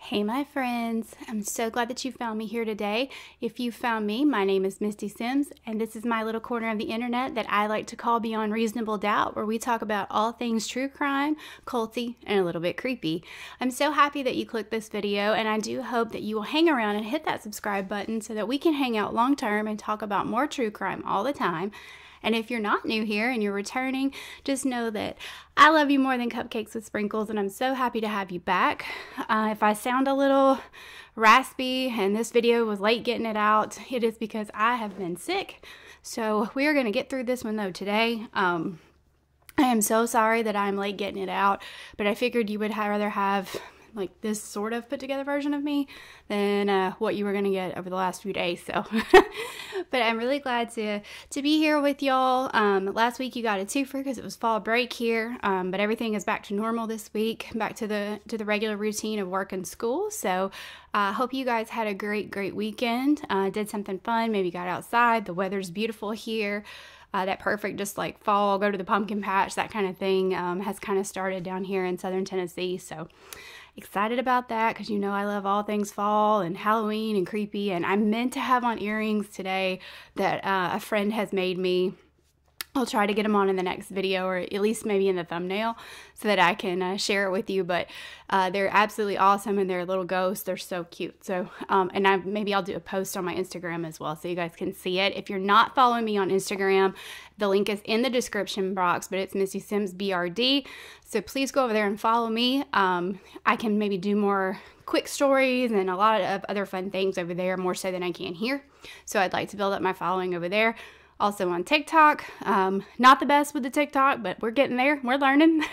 Hey my friends, I'm so glad that you found me here today. If you found me, my name is Misty Sims and this is my little corner of the internet that I like to call Beyond Reasonable Doubt, where we talk about all things true crime, culty, and a little bit creepy. I'm so happy that you clicked this video and I do hope that you will hang around and hit that subscribe button so that we can hang out long term and talk about more true crime all the time. And if you're not new here and you're returning, just know that I love you more than cupcakes with sprinkles and I'm so happy to have you back. If I sound a little raspy and this video was late getting it out, it is because I have been sick. So we are going to get through this one though today. I am so sorry that I'm late getting it out, but I figured you would rather have like this sort of put together version of me than what you were gonna get over the last few days, so but I'm really glad to be here with y'all. Last week you got a twofer because it was fall break here, but everything is back to normal this week, back to the regular routine of work and school. So I hope you guys had a great weekend, did something fun, maybe got outside. The weather's beautiful here. That perfect just like fall, go to the pumpkin patch, that kind of thing has kind of started down here in southern Tennessee. So excited about that because you know I love all things fall and Halloween and creepy. And I meant to have on earrings today that a friend has made me. I'll try to get them on in the next video or at least maybe in the thumbnail so that I can share it with you, but they're absolutely awesome and they're little ghosts. They're so cute. So and maybe I'll do a post on my Instagram as well so you guys can see it. If you're not following me on Instagram, the link is in the description box, but it's Misty Sims BRD. So please go over there and follow me. I can maybe do more quick stories and a lot of other fun things over there, more so than I can here. So I'd like to build up my following over there. Also on TikTok, not the best with the TikTok, but we're getting there. We're learning.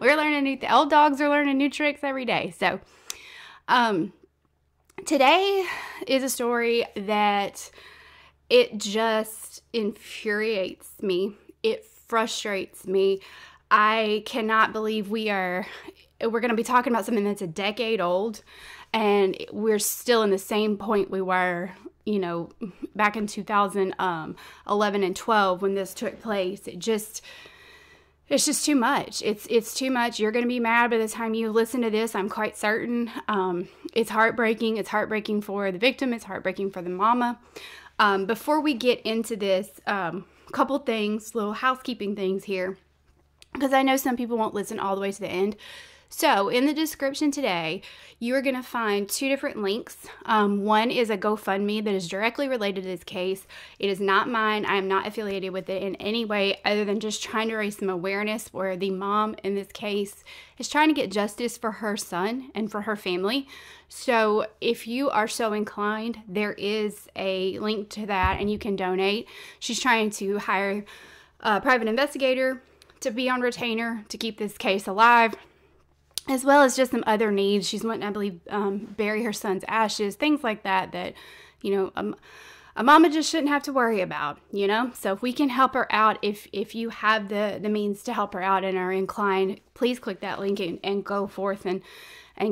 We're learning the old dogs are learning new tricks every day. So today is a story that it just infuriates me. It frustrates me. I cannot believe we're going to be talking about something that's a decade old, and we're still in the same point we were, you know, back in 2011 and 12 when this took place. It's just too much. It's too much. You're going to be mad by the time you listen to this, I'm quite certain. It's heartbreaking. It's heartbreaking for the victim. It's heartbreaking for the mama. Before we get into this, couple things, little housekeeping things here, because I know some people won't listen all the way to the end. So in the description today, you are going to find two different links. One is a GoFundMe that is directly related to this case. It is not mine. I am not affiliated with it in any way other than just trying to raise some awareness where the mom in this case is trying to get justice for her son and for her family. So if you are so inclined, there is a link to that and you can donate. She's trying to hire a private investigator to be on retainer to keep this case alive, as well as just some other needs. She's wanting, I believe, bury her son's ashes, things like that, that, you know, a mama just shouldn't have to worry about, you know? So if we can help her out, if you have the means to help her out and are inclined, please click that link and go forth and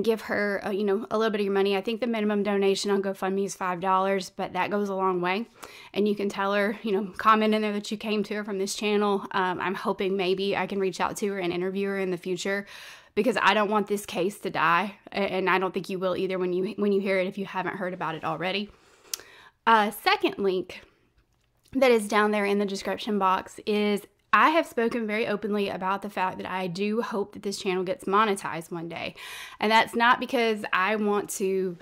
give her, you know, a little bit of your money. I think the minimum donation on GoFundMe is $5, but that goes a long way. And you can tell her, you know, comment in there that you came to her from this channel. I'm hoping maybe I can reach out to her and interview her in the future, because I don't want this case to die, and I don't think you will either when you hear it if you haven't heard about it already. Second link that is down there in the description box is I have spoken very openly about the fact that I do hope that this channel gets monetized one day, and that's not because I want to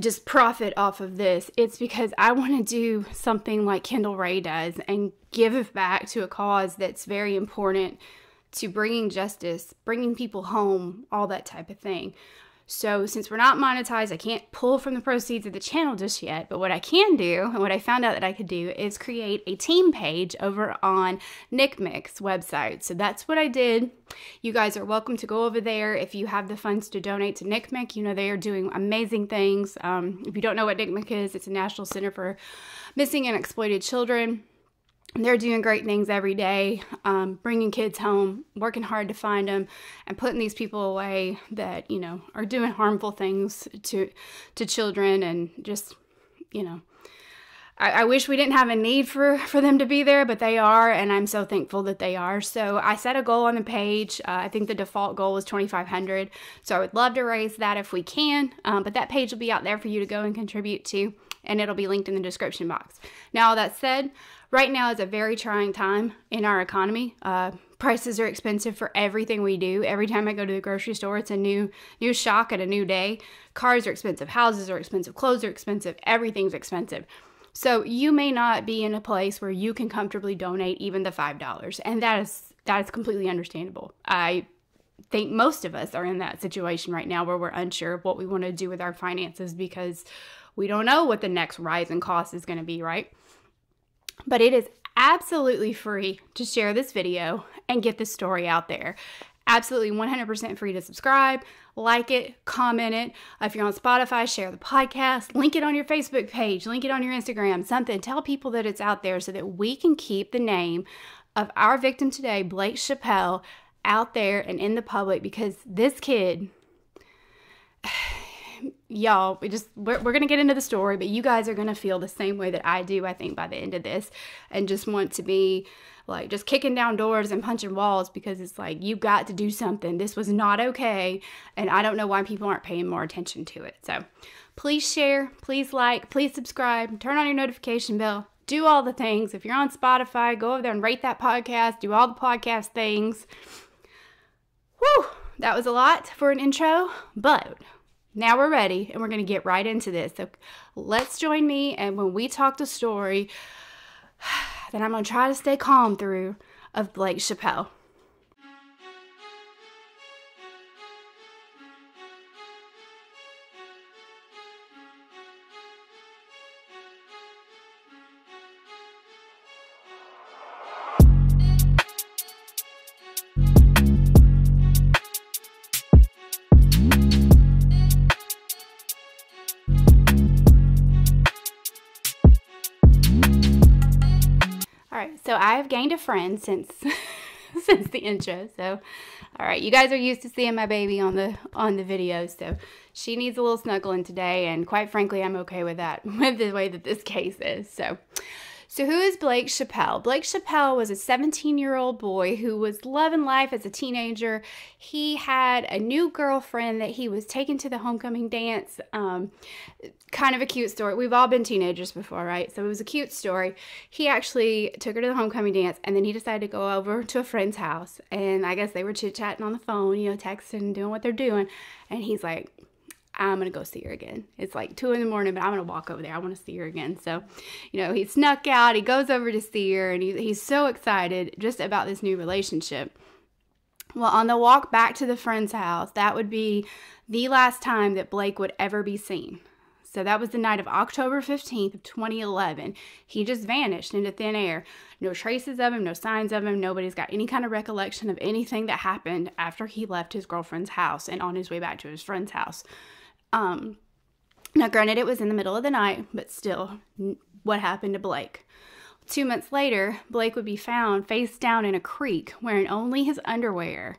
just profit off of this. It's because I want to do something like Kendall Ray does and give back to a cause that's very important to bringing justice, bringing people home, all that type of thing. So since we're not monetized, I can't pull from the proceeds of the channel just yet, but what I can do, and what I found out that I could do, is create a team page over on NCMEC's website. So that's what I did. You guys are welcome to go over there if you have the funds to donate to NCMEC. You know, they are doing amazing things. If you don't know what NCMEC is, it's a National Center for Missing and Exploited Children. They're doing great things every day, bringing kids home, working hard to find them, and putting these people away that, you know, are doing harmful things to children and just, you know, I wish we didn't have a need for them to be there, but they are, and I'm so thankful that they are. So I set a goal on the page. I think the default goal is 2,500, so I would love to raise that if we can, but that page will be out there for you to go and contribute to, and it'll be linked in the description box. Now, all that said, right now is a very trying time in our economy. Prices are expensive for everything we do. Every time I go to the grocery store, it's a new shock and a new day. Cars are expensive, houses are expensive, clothes are expensive, everything's expensive. So you may not be in a place where you can comfortably donate even the $5, and that is completely understandable. I think most of us are in that situation right now where we're unsure of what we want to do with our finances because we don't know what the next rise in cost is going to be, right? But it is absolutely free to share this video and get this story out there. Absolutely 100% free to subscribe, like it, comment it. If you're on Spotify, share the podcast, link it on your Facebook page, link it on your Instagram, something. Tell people that it's out there so that we can keep the name of our victim today, Blake Chappell, out there and in the public, because this kid, y'all, we're going to get into the story, but you guys are going to feel the same way that I do, I think, by the end of this, and just want to be like just kicking down doors and punching walls, because it's like, you got to do something. This was not okay, and I don't know why people aren't paying more attention to it. So please share, please like, please subscribe, turn on your notification bell, do all the things. If you're on Spotify, go over there and rate that podcast, do all the podcast things. Whew, that was a lot for an intro, but now we're ready, and we're going to get right into this. So let's join me, and when we talk the story, then I'm going to try to stay calm through, of Blake Chappell. So I've gained a friend since the intro. So, all right, you guys are used to seeing my baby on the video. So she needs a little snuggling today, and quite frankly, I'm okay with that, with the way that this case is. So who is Blake Chappell? Blake Chappell was a 17-year-old boy who was loving life as a teenager. He had a new girlfriend that he was taking to the homecoming dance. Kind of a cute story. We've all been teenagers before, right? So it was a cute story. He actually took her to the homecoming dance, and then he decided to go over to a friend's house. And I guess they were chit-chatting on the phone, you know, texting, doing what they're doing. And he's like, I'm going to go see her again. It's like 2 in the morning, but I'm going to walk over there. I want to see her again. So, you know, he snuck out, he goes over to see her, and he's so excited just about this new relationship. Well, on the walk back to the friend's house, that would be the last time that Blake would ever be seen. So that was the night of October 15th of 2011. He just vanished into thin air. No traces of him, no signs of him. Nobody's got any kind of recollection of anything that happened after he left his girlfriend's house and on his way back to his friend's house. Now granted, it was in the middle of the night, but still, what happened to Blake? 2 months later, Blake would be found face down in a creek wearing only his underwear,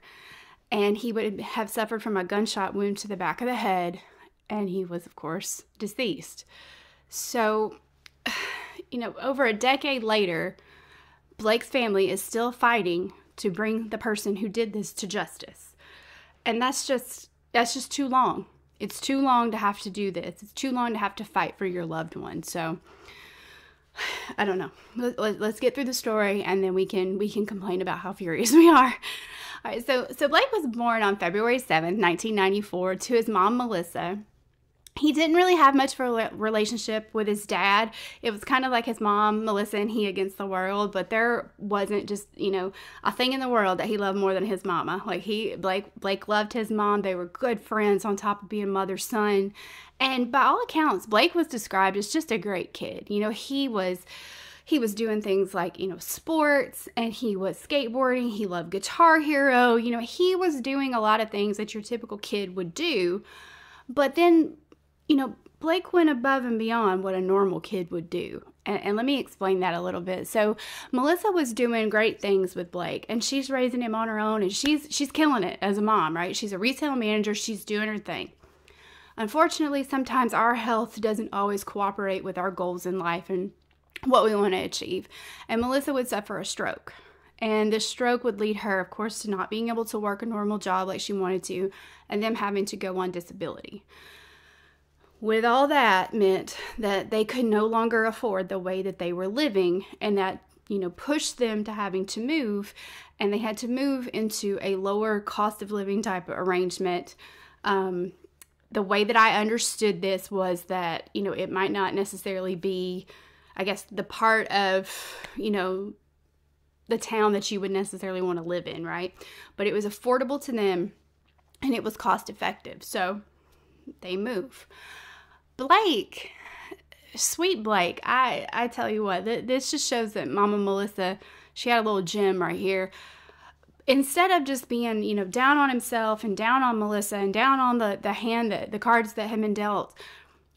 and he would have suffered from a gunshot wound to the back of the head, and he was, of course, deceased. So, you know, over a decade later, Blake's family is still fighting to bring the person who did this to justice. And that's just too long. It's too long to have to do this. It's too long to have to fight for your loved one. So I don't know. Let's get through the story, and then we can complain about how furious we are. All right. So Blake was born on February 7th, 1994, to his mom, Melissa. He didn't really have much of a relationship with his dad. It was kind of like his mom, Melissa, and he against the world, but there wasn't just, you know, a thing in the world that he loved more than his mama. Like Blake loved his mom. They were good friends on top of being mother son. And by all accounts, Blake was described as just a great kid. You know, he was doing things like, you know, sports, and he was skateboarding. He loved Guitar Hero. You know, he was doing a lot of things that your typical kid would do. But then, you know, Blake went above and beyond what a normal kid would do. And let me explain that a little bit. So Melissa was doing great things with Blake, and she's raising him on her own, and she's killing it as a mom, right? She's a retail manager. She's doing her thing. Unfortunately, sometimes our health doesn't always cooperate with our goals in life, and what we want to achieve. And Melissa would suffer a stroke. And this stroke would lead her, of course, to not being able to work a normal job like she wanted to, and them having to go on disability. With all that meant that they could no longer afford the way that they were living, and that, you know, pushed them to having to move, and they had to move into a lower cost of living type of arrangement. The way that I understood this was that, you know, it might not necessarily be, I guess, the part of, you know, the town that you would necessarily want to live in, right? But it was affordable to them and it was cost effective. So they move. Blake, sweet Blake, I tell you what, this just shows that Mama Melissa, she had a little gem right here. Instead of just being, you know, down on himself and down on Melissa and down on the hand, that the cards that had been dealt,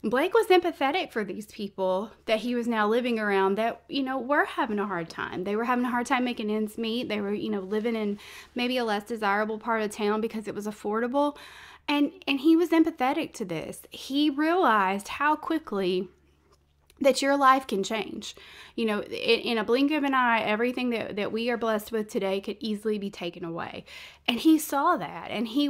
Blake was empathetic for these people that he was now living around that, you know, were having a hard time. They were having a hard time making ends meet. They were, you know, living in maybe a less desirable part of town because it was affordable. And he was empathetic to this. He realized how quickly that your life can change. You know, in a blink of an eye, everything that we are blessed with today could easily be taken away. And he saw that, and he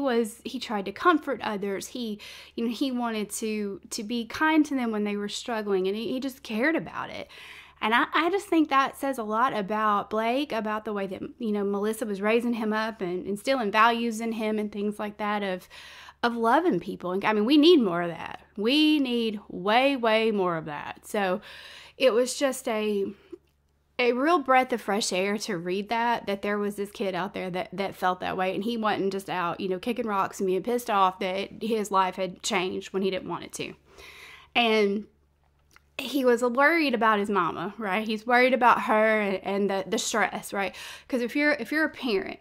tried to comfort others. He, you know, he wanted to be kind to them when they were struggling, and he just cared about it. And I just think that says a lot about Blake, about the way that, you know, Melissa was raising him up and instilling values in him and things like that of loving people. I mean, we need more of that. We need way, way more of that. So it was just a real breath of fresh air to read that there was this kid out there that felt that way. And he wasn't just out, you know, kicking rocks and being pissed off that his life had changed when he didn't want it to. And he was worried about his mama, right? He's worried about her and the stress, right? Because if you're a parent,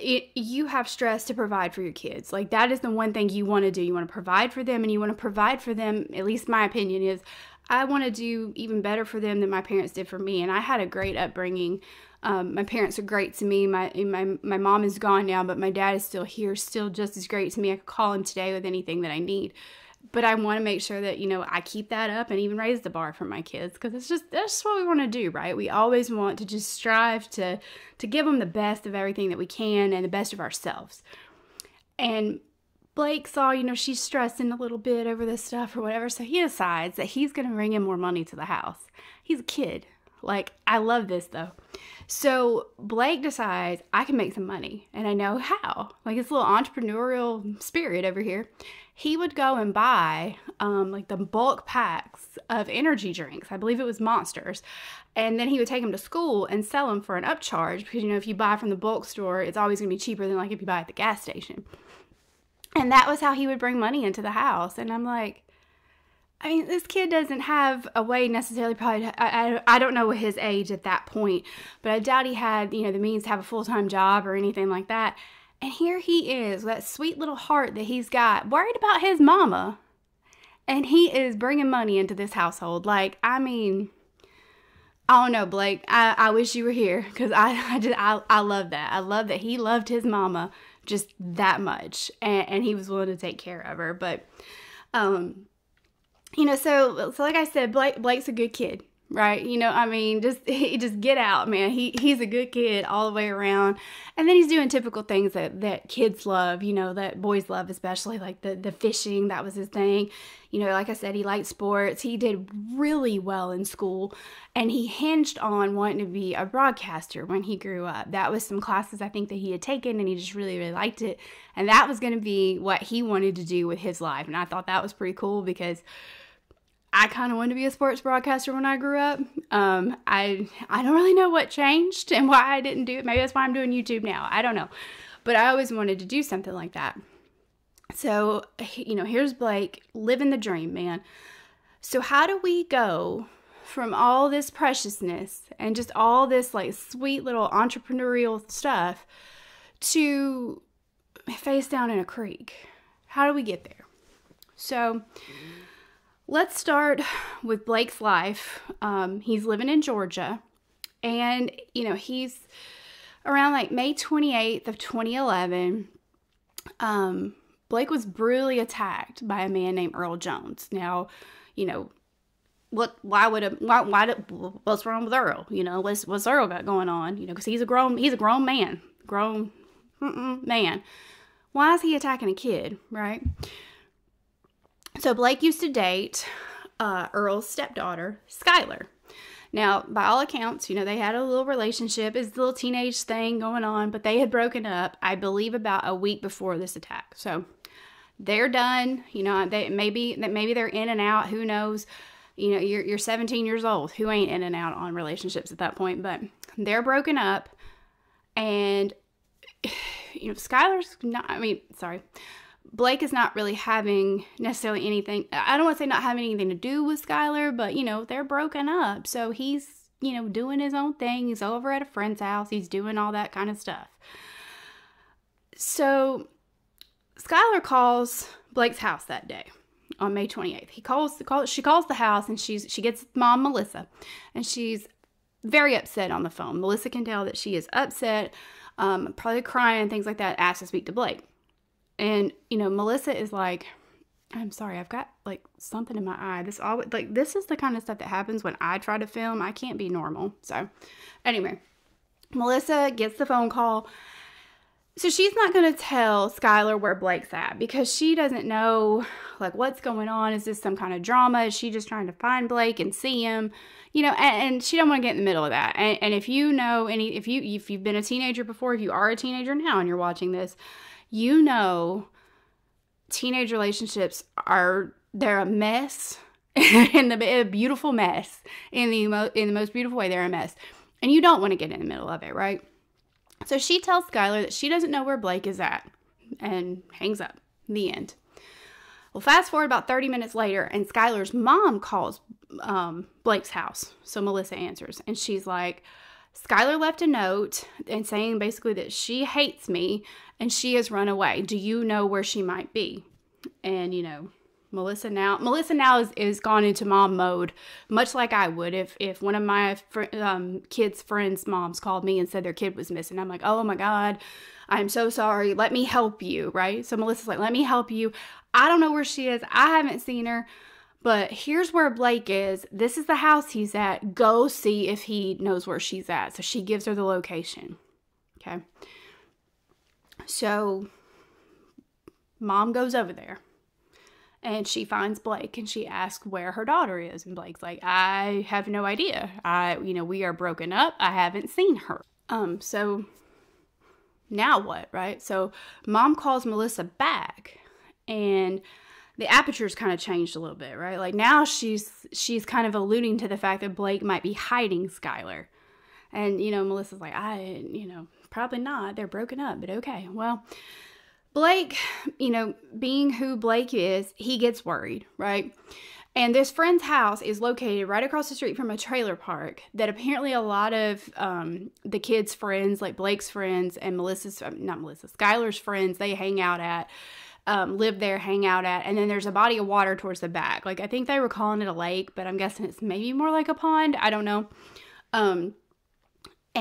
you have stress to provide for your kids. Like, that is the one thing you want to do. You want to provide for them, and you want to provide for them, at least my opinion is, I want to do even better for them than my parents did for me. And I had a great upbringing. My parents are great to me. My mom is gone now, but my dad is still here, still just as great to me. I could call him today with anything that I need. But I want to make sure that, you know, I keep that up and even raise the bar for my kids, because that's just what we want to do, right? We always want to just strive to give them the best of everything that we can and the best of ourselves. And Blake saw, you know, she's stressing a little bit over this stuff or whatever, so he decides that he's going to bring in more money to the house. He's a kid. Like, I love this, though. So Blake decides, I can make some money, and I know how. Like, it's a little entrepreneurial spirit over here. He would go and buy, like, the bulk packs of energy drinks. I believe it was Monsters. And then he would take them to school and sell them for an upcharge because, you know, if you buy from the bulk store, it's always going to be cheaper than, like, if you buy at the gas station. And that was how he would bring money into the house. And I'm like, I mean, this kid doesn't have a way necessarily probably, I don't know his age at that point, but I doubt he had, you know, the means to have a full-time job or anything like that. And here he is, that sweet little heart that he's got, worried about his mama. And he is bringing money into this household. Like, I mean, I don't know, Blake, I wish you were here, because I love that. I love that he loved his mama just that much, and he was willing to take care of her. But, you know, so like I said, Blake's a good kid, right? You know, I mean, just get out, man. He's a good kid all the way around. And then he's doing typical things that kids love, you know, that boys love, especially like the fishing. That was his thing. You know, like I said, he liked sports. He did really well in school, and he hinged on wanting to be a broadcaster when he grew up. That was some classes I think that he had taken, and he just really, really liked it. And that was going to be what he wanted to do with his life. And I thought that was pretty cool, because I kind of wanted to be a sports broadcaster when I grew up. I don't really know what changed and why I didn't do it. Maybe that's why I'm doing YouTube now. I don't know. But I always wanted to do something like that. So, you know, here's Blake living the dream, man. So how do we go from all this preciousness and just all this like sweet little entrepreneurial stuff to face down in a creek? How do we get there? So let's start with Blake's life. He's living in Georgia, and, you know, he's around like May 28th of 2011. Blake was brutally attacked by a man named Earl Jones. Now, you know, what? Why would a why did, what's wrong with Earl? You know, what's Earl got going on? You know, because he's a grown man. Why is he attacking a kid, right? So Blake used to date Earl's stepdaughter, Skylar. Now, by all accounts, you know, they had a little relationship, it's a little teenage thing going on, but they had broken up, I believe, about a week before this attack. So they're done. You know, they maybe they're in and out. Who knows? You know, you're 17 years old. Who ain't in and out on relationships at that point? But they're broken up, and you know, Skylar's not. I mean, sorry. Blake is not really having necessarily anything, I don't want to say not having anything to do with Skylar, but, you know, they're broken up. So he's, you know, doing his own thing. He's over at a friend's house. He's doing all that kind of stuff. So Skylar calls Blake's house that day on May 28th. She calls the house, and she gets mom, Melissa, and she's very upset on the phone. Melissa can tell that she is upset, probably crying and things like that, asked to speak to Blake. And, you know, Melissa is like, I'm sorry, I've got, like, something in my eye. This always, like, this is the kind of stuff that happens when I try to film. I can't be normal. So, anyway, Melissa gets the phone call. So, she's not going to tell Skylar where Blake's at because she doesn't know, like, what's going on. Is this some kind of drama? Is she just trying to find Blake and see him? You know, and she don't want to get in the middle of that. And if you know any, if you've been a teenager before, if you are a teenager now and you're watching this, you know, teenage relationships are, they're a mess, a beautiful mess, in the most beautiful way, they're a mess. And you don't want to get in the middle of it, right? So she tells Skylar that she doesn't know where Blake is at and hangs up. The end. Well, fast forward about 30 minutes later, and Skylar's mom calls Blake's house. So Melissa answers, and she's like, Skylar left a note and saying basically that she hates me and she has run away. Do you know where she might be? And, you know, Melissa now is gone into mom mode, much like I would if one of my kids' friends' moms called me and said their kid was missing. I'm like, oh my God, I'm so sorry. Let me help you, right? So Melissa's like, let me help you. I don't know where she is. I haven't seen her. But here's where Blake is. This is the house he's at. Go see if he knows where she's at. So she gives her the location. Okay. So mom goes over there and she finds Blake and she asks where her daughter is. And Blake's like, I have no idea. You know, we are broken up. I haven't seen her. So now what, right? So mom calls Melissa back, and the aperture's kind of changed a little bit, right? Like now she's kind of alluding to the fact that Blake might be hiding Skylar. And, you know, Melissa's like, you know, probably not. They're broken up, but okay. Well, Blake, you know, being who Blake is, he gets worried, right? And this friend's house is located right across the street from a trailer park that apparently a lot of the kids' friends, like Blake's friends and Skylar's friends, they hang out at. Live there, hang out at, and then there's a body of water towards the back. Like, I think they were calling it a lake, but I'm guessing it's maybe more like a pond. I don't know. And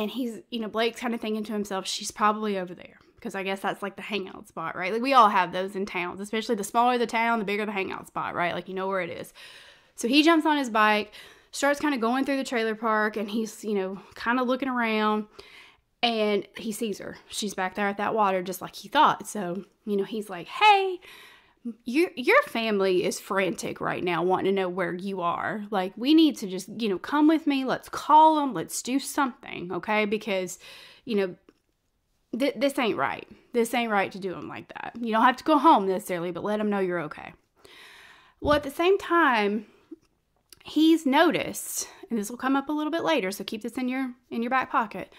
he's, you know, Blake's kind of thinking to himself, she's probably over there because I guess that's like the hangout spot, right? Like, we all have those in towns, especially the smaller the town, the bigger the hangout spot, right? Like, you know where it is. So he jumps on his bike, starts kind of going through the trailer park, and he's, you know, kind of looking around. And he sees her. She's back there at that water just like he thought. So, you know, he's like, hey, your family is frantic right now wanting to know where you are. Like, we need to just, you know, come with me. Let's call them. Let's do something, okay? Because, you know, this ain't right. This ain't right to do them like that. You don't have to go home necessarily, but let them know you're okay. Well, at the same time, he's noticed, and this will come up a little bit later, so keep this in your back pocket.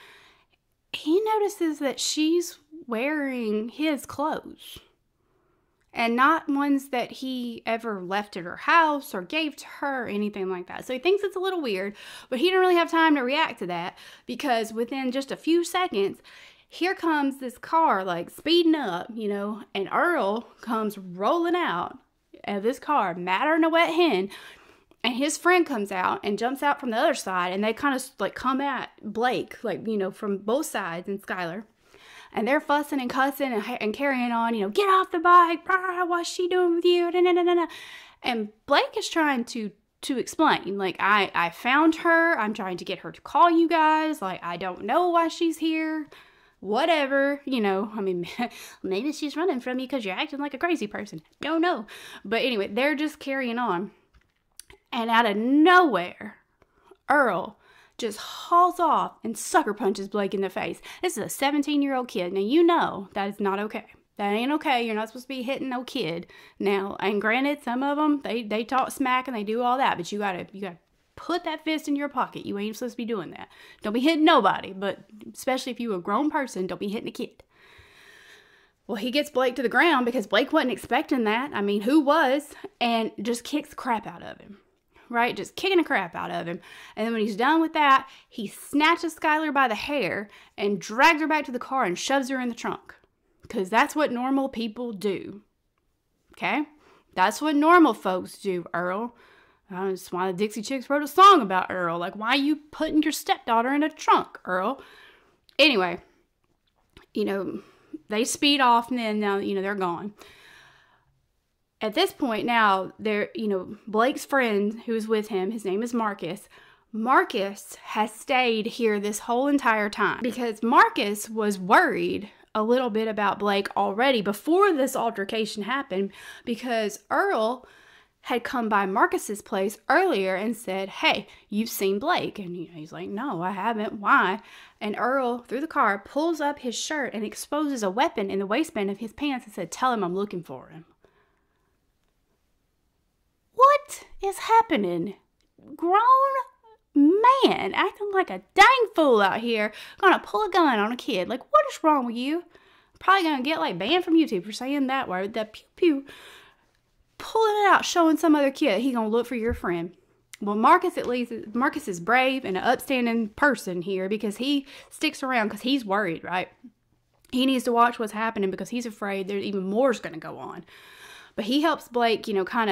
He notices that she's wearing his clothes and not ones that he ever left at her house or gave to her or anything like that. So he thinks it's a little weird, but he didn't really have time to react to that because within just a few seconds, here comes this car like speeding up, you know, and Earl comes rolling out of this car, madder'n a wet hen. And his friend comes out and jumps out from the other side, and they kind of like come at Blake, like, you know, from both sides and Skylar. And they're fussing and cussing and carrying on, you know, get off the bike, brah, what's she doing with you? Da, da, da, da. And Blake is trying to to explain. Like, I found her. I'm trying to get her to call you guys. Like, I don't know why she's here. Whatever, you know, I mean, maybe she's running from you because you're acting like a crazy person. Don't know. But anyway, they're just carrying on. And out of nowhere, Earl just hauls off and sucker punches Blake in the face. This is a 17-year-old kid. Now, you know that is not okay. That ain't okay. You're not supposed to be hitting no kid. Now, and granted, some of them, they talk smack and they do all that, but you gotta put that fist in your pocket. You ain't supposed to be doing that. Don't be hitting nobody, but especially if you're a grown person, don't be hitting a kid. Well, he gets Blake to the ground because Blake wasn't expecting that. I mean, who was? And just kicks the crap out of him, right? Just kicking the crap out of him. And then when he's done with that, he snatches Skylar by the hair and drags her back to the car and shoves her in the trunk. Because that's what normal people do. Okay? That's what normal folks do, Earl. That's why the Dixie Chicks wrote a song about Earl. Like, why are you putting your stepdaughter in a trunk, Earl? Anyway, you know, they speed off and then, now, you know, they're gone. At this point now, they're, you know, Blake's friend who is with him, his name is Marcus. Marcus has stayed here this whole entire time because Marcus was worried a little bit about Blake already before this altercation happened, because Earl had come by Marcus's place earlier and said, "Hey, you've seen Blake." And he's like, "No, I haven't. Why?" And Earl, through the car, pulls up his shirt and exposes a weapon in the waistband of his pants and said, "Tell him I'm looking for him." What is happening? Grown man acting like a dang fool out here, gonna pull a gun on a kid. Like, what is wrong with you? Probably gonna get like banned from YouTube for saying that word, that pew pew. Pulling it out, showing some other kid he gonna look for your friend. Well, Marcus, at least Marcus is brave and an upstanding person here, because he sticks around because he's worried, right? He needs to watch what's happening because he's afraid there's even more is gonna go on. But he helps Blake, you know, kind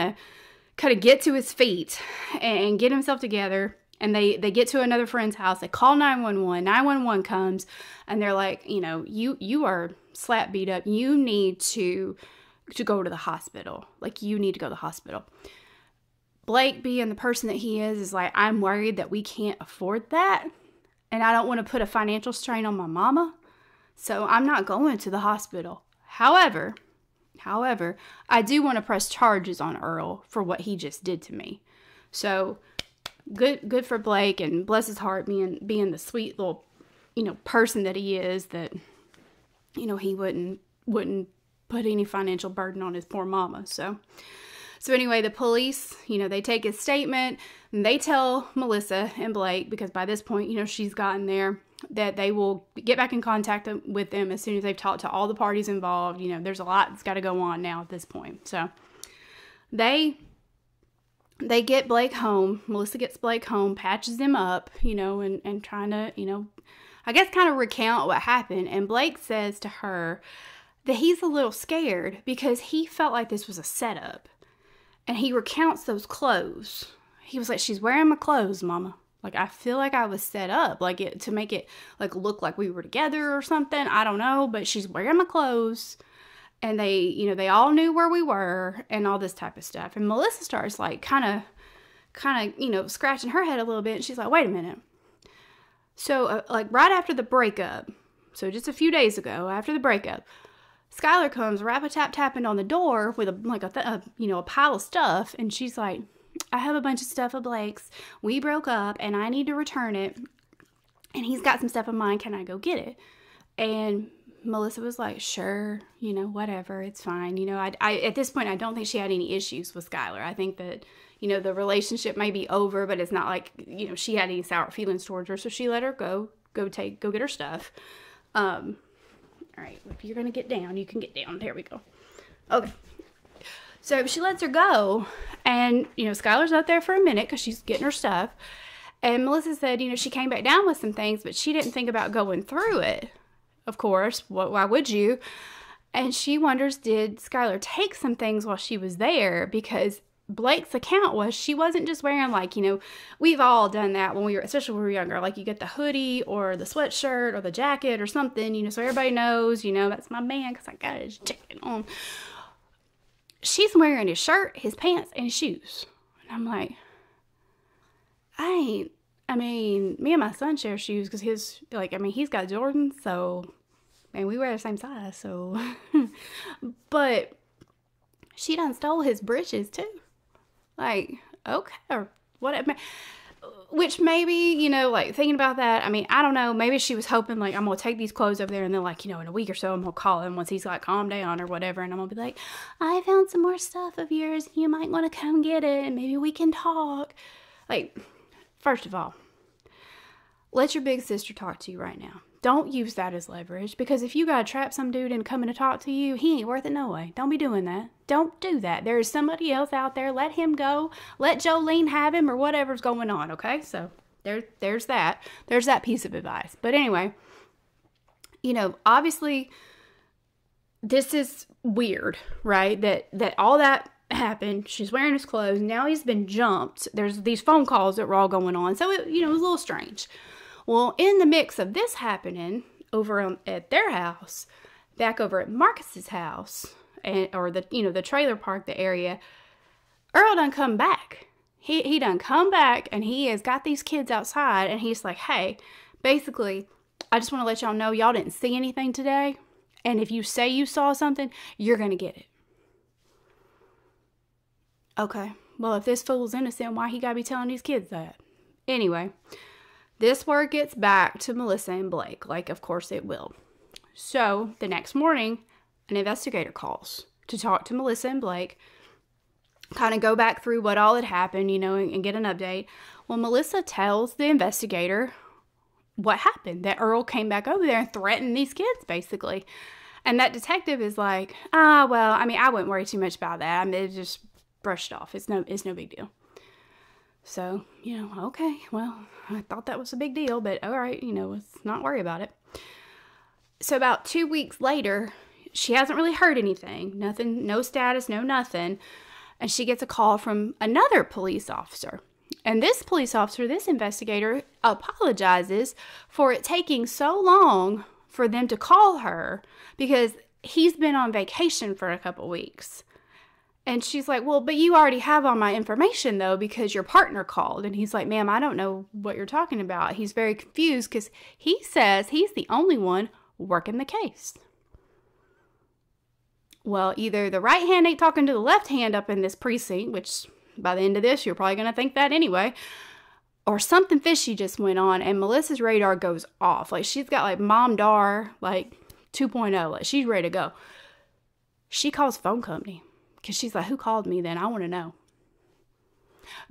of get to his feet and get himself together. And they get to another friend's house. They call 911. 911 comes, and they're like, you know, you are slap beat up. You need to go to the hospital. Like, you need to go to the hospital. Blake, being the person that he is like, "I'm worried that we can't afford that, and I don't want to put a financial strain on my mama, so I'm not going to the hospital. However, I do want to press charges on Earl for what he just did to me." So Good for Blake, and bless his heart, being the sweet little, you know, person that he is, that, you know, he wouldn't put any financial burden on his poor mama. So anyway, the police, you know, they take his statement and they tell Melissa and Blake, because by this point, you know, she's gotten there, that they will get back in contact with them as soon as they've talked to all the parties involved. You know, there's a lot that's got to go on now at this point. So they get Blake home. Melissa gets Blake home, patches him up, you know, and trying to, you know, I guess kind of recount what happened. And Blake says to her that he's a little scared because he felt like this was a setup. And he recounts those clothes. He was like, "She's wearing my clothes, mama. Like, I feel like I was set up, like, it to make it like look like we were together or something. I don't know, but she's wearing my clothes." And they, you know, they all knew where we were and all this type of stuff. And Melissa starts like kind of, you know, scratching her head a little bit. And she's like, "Wait a minute." So like right after the breakup, so just a few days ago after the breakup, Skylar comes rap-a-tap-tapping on the door with a pile of stuff. And she's like, "I have a bunch of stuff of Blake's. We broke up and I need to return it. And he's got some stuff of mine. Can I go get it?" And Melissa was like, "Sure, you know, whatever, it's fine." You know, I at this point, I don't think she had any issues with Skylar. I think that, you know, the relationship may be over, but it's not like, you know, she had any sour feelings towards her. So she let her go get her stuff. All right, if you're going to get down, you can get down. There we go. Okay. So she lets her go, and, you know, Skylar's up there for a minute because she's getting her stuff. And Melissa said, you know, she came back down with some things, but she didn't think about going through it. Of course, why would you? And she wonders, did Skylar take some things while she was there? Because Blake's account was she wasn't just wearing, like, you know, we've all done that when we were, especially when we were younger, like you get the hoodie or the sweatshirt or the jacket or something, you know, so everybody knows, you know, that's my man because I got his jacket on. She's wearing his shirt, his pants, and his shoes. And I'm like, I mean, me and my son share shoes because his, like, I mean, he's got Jordans, so, and we wear the same size, so, but she done stole his britches too. Like, okay, or whatever. Which maybe, you know, like, thinking about that, I mean, I don't know. Maybe she was hoping, like, I'm going to take these clothes over there and then, like, you know, in a week or so, I'm going to call him once he's, like, calmed down or whatever. And I'm going to be like, I found some more stuff of yours. You might want to come get it. And maybe we can talk. Like, first of all, let your big sister talk to you right now. Don't use that as leverage, because if you got to trap some dude and coming to talk to you, he ain't worth it no way. Don't be doing that. Don't do that. There is somebody else out there. Let him go. Let Jolene have him or whatever's going on, okay? So there's that. There's that piece of advice. But anyway, you know, obviously this is weird, right? That all that happened. She's wearing his clothes. Now he's been jumped. There's these phone calls that were all going on. So, it, you know, it was a little strange. Well, in the mix of this happening over at their house, back over at Marcus's house, or the, you know, the trailer park, the area, Earl done come back. He done come back, and he has got these kids outside, and he's like, hey, basically, I just want to let y'all know y'all didn't see anything today, and if you say you saw something, you're going to get it. Okay, well, if this fool's innocent, why he got to be telling these kids that? Anyway, this word gets back to Melissa and Blake. Like, of course it will. So, the next morning, an investigator calls to talk to Melissa and Blake, kind of go back through what all had happened, you know, and get an update. Well, Melissa tells the investigator what happened, that Earl came back over there and threatened these kids, basically. And that detective is like, ah, well, I mean, I wouldn't worry too much about that. I mean, it's just brushed off. It's no big deal. So, you know, okay, well, I thought that was a big deal, but all right, you know, let's not worry about it. So about 2 weeks later, she hasn't really heard anything, nothing, no status, no nothing. And she gets a call from another police officer. And this police officer, this investigator, apologizes for it taking so long for them to call her because he's been on vacation for a couple weeks. And she's like, well, but you already have all my information, though, because your partner called. And he's like, ma'am, I don't know what you're talking about. He's very confused because he says he's the only one working the case. Well, either the right hand ain't talking to the left hand up in this precinct, which by the end of this, you're probably going to think that anyway, or something fishy just went on. And Melissa's radar goes off. Like, she's got, like, Mom Dar, like, 2.0. Like, she's ready to go. She calls phone company. Because she's like, who called me then? I want to know.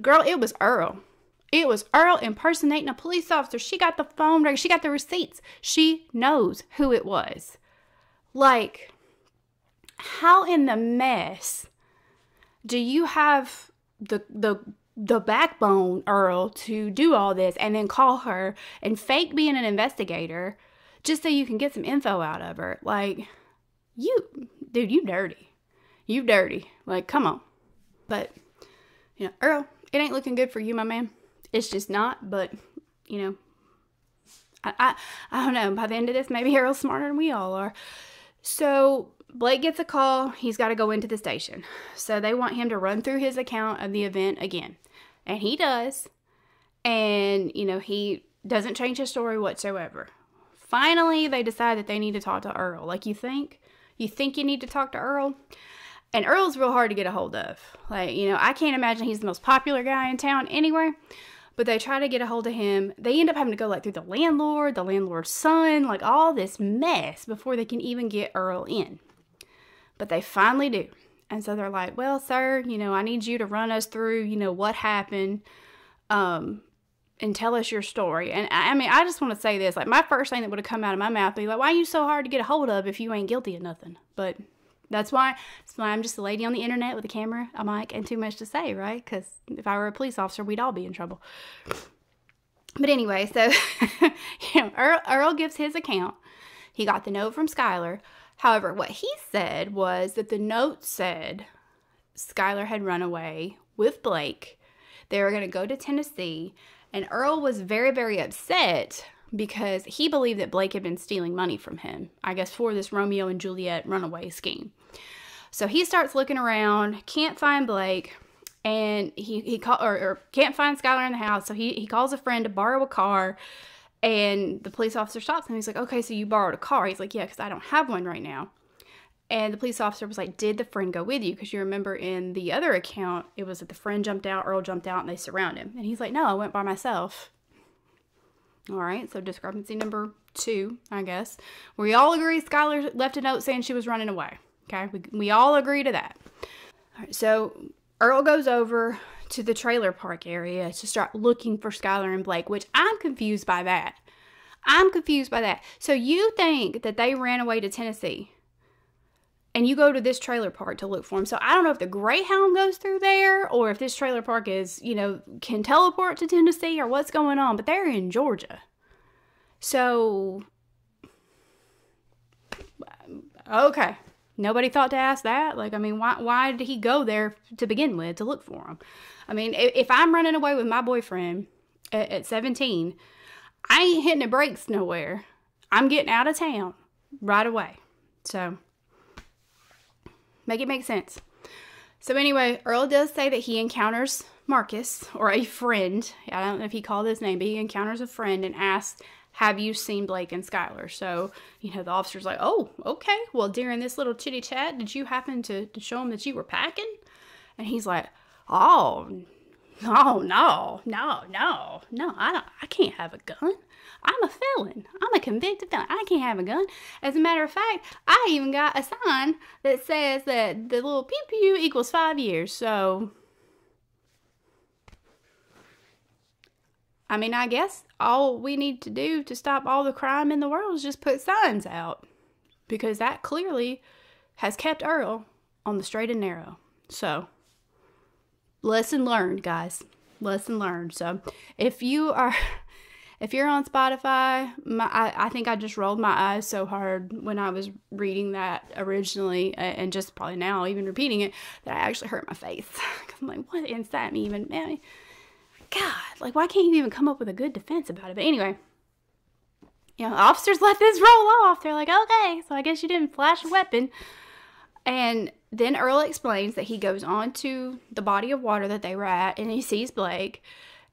Girl, it was Earl. It was Earl impersonating a police officer. She got the phone record. She got the receipts. She knows who it was. Like, how in the mess do you have the backbone, Earl, to do all this and then call her and fake being an investigator just so you can get some info out of her? Like, you, dude, you dirty. You dirty. Like, come on. But, you know, Earl, it ain't looking good for you, my man. It's just not. But, you know, I don't know. By the end of this, maybe Earl's smarter than we all are. So, Blake gets a call. He's got to go into the station. So, they want him to run through his account of the event again. And he does. And, you know, he doesn't change his story whatsoever. Finally, they decide that they need to talk to Earl. Like, you think? You think you need to talk to Earl? And Earl's real hard to get a hold of. Like, you know, I can't imagine he's the most popular guy in town anywhere. But they try to get a hold of him. They end up having to go, like, through the landlord's son, like, all this mess before they can even get Earl in. But they finally do. And so they're like, well, sir, you know, I need you to run us through, you know, what happened and tell us your story. And, I mean, I just want to say this. Like, my first thing that would have come out of my mouth would be like, why are you so hard to get a hold of if you ain't guilty of nothing? But... That's why I'm just a lady on the internet with a camera, a mic, and too much to say, right? Because if I were a police officer, we'd all be in trouble. But anyway, so you know, Earl gives his account. He got the note from Skylar. However, what he said was that the note said Skylar had run away with Blake. They were going to go to Tennessee. And Earl was very, very upset because he believed that Blake had been stealing money from him, I guess, for this Romeo and Juliet runaway scheme. So he starts looking around, can't find Blake, and he can't find Skylar in the house, so he calls a friend to borrow a car, and the police officer stops him. He's like, okay, so you borrowed a car? He's like, yeah, because I don't have one right now. And the police officer was like, did the friend go with you? Because you remember in the other account, it was that the friend jumped out, Earl jumped out, and they surround him. And he's like, no, I went by myself. All right, so discrepancy number 2, I guess. We all agree Skylar left a note saying she was running away. Okay, we all agree to that. All right, so Earl goes over to the trailer park area to start looking for Skylar and Blake, which I'm confused by that. I'm confused by that. So you think that they ran away to Tennessee, and you go to this trailer park to look for him. So I don't know if the Greyhound goes through there, or if this trailer park is, you know, can teleport to Tennessee, or what's going on. But they're in Georgia. So, okay. Nobody thought to ask that. Like, I mean, why did he go there to begin with to look for him? I mean, if I'm running away with my boyfriend at 17, I ain't hitting the brakes nowhere. I'm getting out of town right away. So, make it make sense. So anyway, Earl does say that he encounters Marcus, or a friend. I don't know if he called his name, but he encounters a friend and asks, have you seen Blake and Skylar? So, you know, the officer's like, oh, okay. Well, during this little chitty chat, did you happen to show him that you were packing? And he's like, oh, no, I can't have a gun. I'm a felon. I'm a convicted felon. I can't have a gun. As a matter of fact, I even got a sign that says that the little pew pew equals 5 years. So, I mean, I guess all we need to do to stop all the crime in the world is just put signs out, because that clearly has kept Earl on the straight and narrow. So, lesson learned, guys. Lesson learned. So, if you're on Spotify, I think I just rolled my eyes so hard when I was reading that originally, and just probably now even repeating it, that I actually hurt my face. I'm like, what inside me even, man? God, like, why can't you even come up with a good defense about it? But anyway, you know, officers let this roll off. They're like, okay, so I guess you didn't flash a weapon. And then Earl explains that he goes on to the body of water that they were at, and he sees Blake.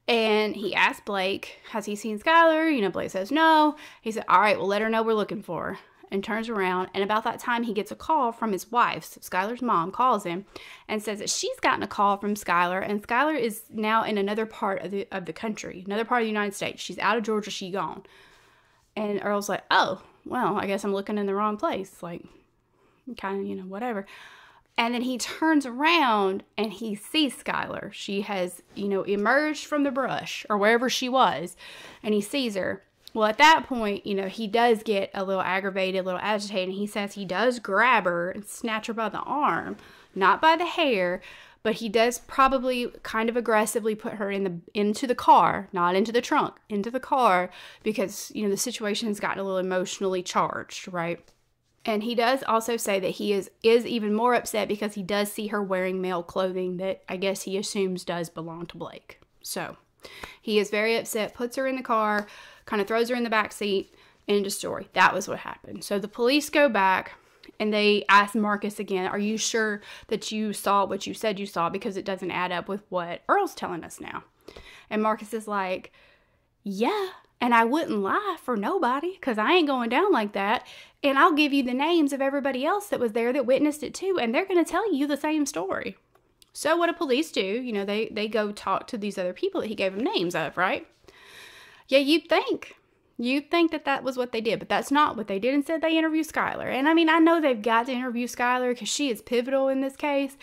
And he asked Blake, has he seen Skylar? You know, Blake says no. He said, all right, well, let her know we're looking for her. And turns around. And about that time, he gets a call from his wife. So Skylar's mom calls him and says that she's gotten a call from Skylar. And Skylar is now in another part of the country, another part of the United States. She's out of Georgia. She's gone. And Earl's like, oh, well, I guess I'm looking in the wrong place. Like, kind of, you know, whatever. And then he turns around and he sees Skylar. She has, you know, emerged from the brush or wherever she was, and he sees her. Well, at that point, you know, he does get a little aggravated, a little agitated. And he says he does grab her and snatch her by the arm, not by the hair, but he does probably kind of aggressively put her into the car, not into the trunk, into the car, because, you know, the situation has gotten a little emotionally charged, right? And he does also say that he is even more upset because he does see her wearing male clothing that I guess he assumes does belong to Blake. So he is very upset, puts her in the car, kind of throws her in the back seat. End of story. That was what happened. So the police go back and they ask Marcus again, are you sure that you saw what you said you saw? Because it doesn't add up with what Earl's telling us now. And Marcus is like, yeah. And I wouldn't lie for nobody, because I ain't going down like that. And I'll give you the names of everybody else that was there that witnessed it too. And they're going to tell you the same story. So what do police do? You know, they go talk to these other people that he gave them names of, right? Yeah, you'd think that that was what they did, but that's not what they did. Instead, they interview Skylar. And I mean, I know they've got to interview Skylar because she is pivotal in this case.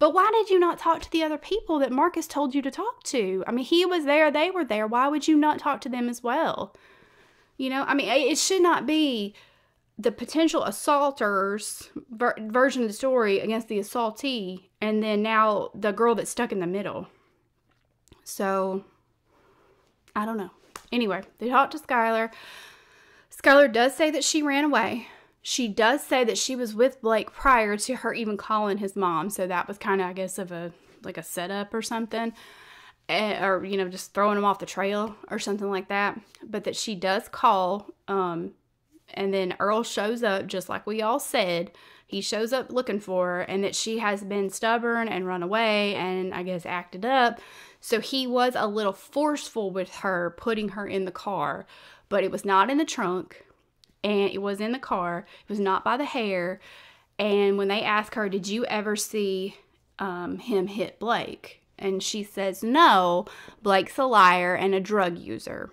But why did you not talk to the other people that Marcus told you to talk to? I mean, he was there. They were there. Why would you not talk to them as well? You know, I mean, it should not be the potential assaulter's version of the story against the assaultee. And then now the girl that's stuck in the middle. So, I don't know. Anyway, they talked to Skylar. Skylar does say that she ran away. She does say that she was with Blake prior to her even calling his mom. So that was kind of, I guess, of a setup or something. Or, you know, just throwing him off the trail or something like that. But that she does call. And then Earl shows up, just like we all said. he shows up looking for her, and that she has been stubborn and run away and I guess acted up. So he was a little forceful with her, putting her in the car, but it was not in the trunk, and it was in the car. It was not by the hair. And when they ask her, did you ever see him hit Blake? And she says, no, Blake's a liar and a drug user.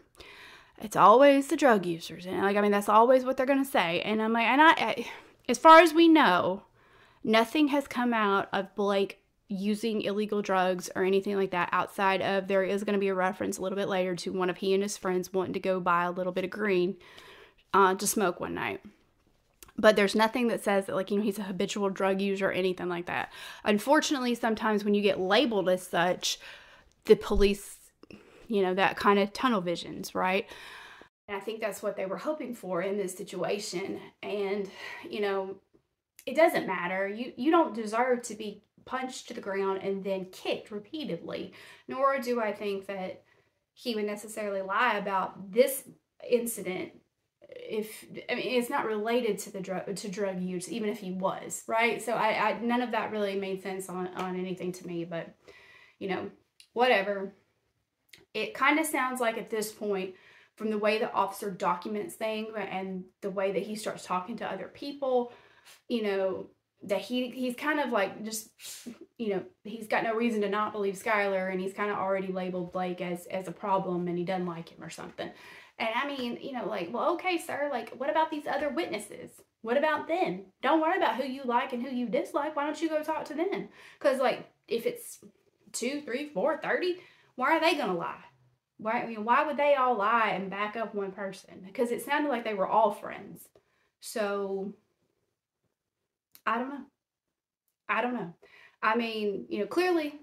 It's always the drug users. And like, I mean, that's always what they're going to say. And I'm like, and I, as far as we know, nothing has come out of Blake using illegal drugs or anything like that, outside of there is going to be a reference a little bit later to one of he and his friends wanting to go buy a little bit of green to smoke one night. But there's nothing that says that, like, you know, he's a habitual drug user or anything like that. Unfortunately, sometimes when you get labeled as such, the police, you know, that kind of tunnel visions, right? And I think that's what they were hoping for in this situation. And, you know, it doesn't matter. You don't deserve to be punched to the ground and then kicked repeatedly. Nor do I think that he would necessarily lie about this incident. If, I mean, it's not related to the drug use, even if he was, right? So I none of that really made sense on anything to me, but, you know, whatever. It kind of sounds like at this point, from the way the officer documents things and the way that he starts talking to other people, you know, that he's kind of like just, you know, he's got no reason to not believe Skylar, and he's kind of already labeled Blake as a problem, and he doesn't like him or something. And I mean, you know, like, well, okay, sir, like, what about these other witnesses? What about them? Don't worry about who you like and who you dislike. Why don't you go talk to them? Because, like, if it's 2, 3, 4, 30, why are they going to lie? Why, I mean, why would they all lie and back up one person? Because it sounded like they were all friends. So, I don't know. I don't know. I mean, you know, clearly,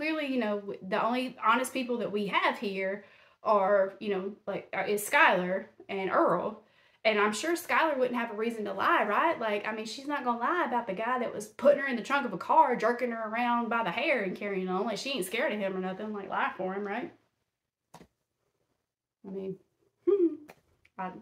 you know, the only honest people that we have here are, you know, like, is Skylar and Earl. And I'm sure Skylar wouldn't have a reason to lie, right? Like, I mean, she's not going to lie about the guy that was putting her in the trunk of a car, jerking her around by the hair and carrying on. Like, she ain't scared of him or nothing. Like, lie for him, right? I mean, I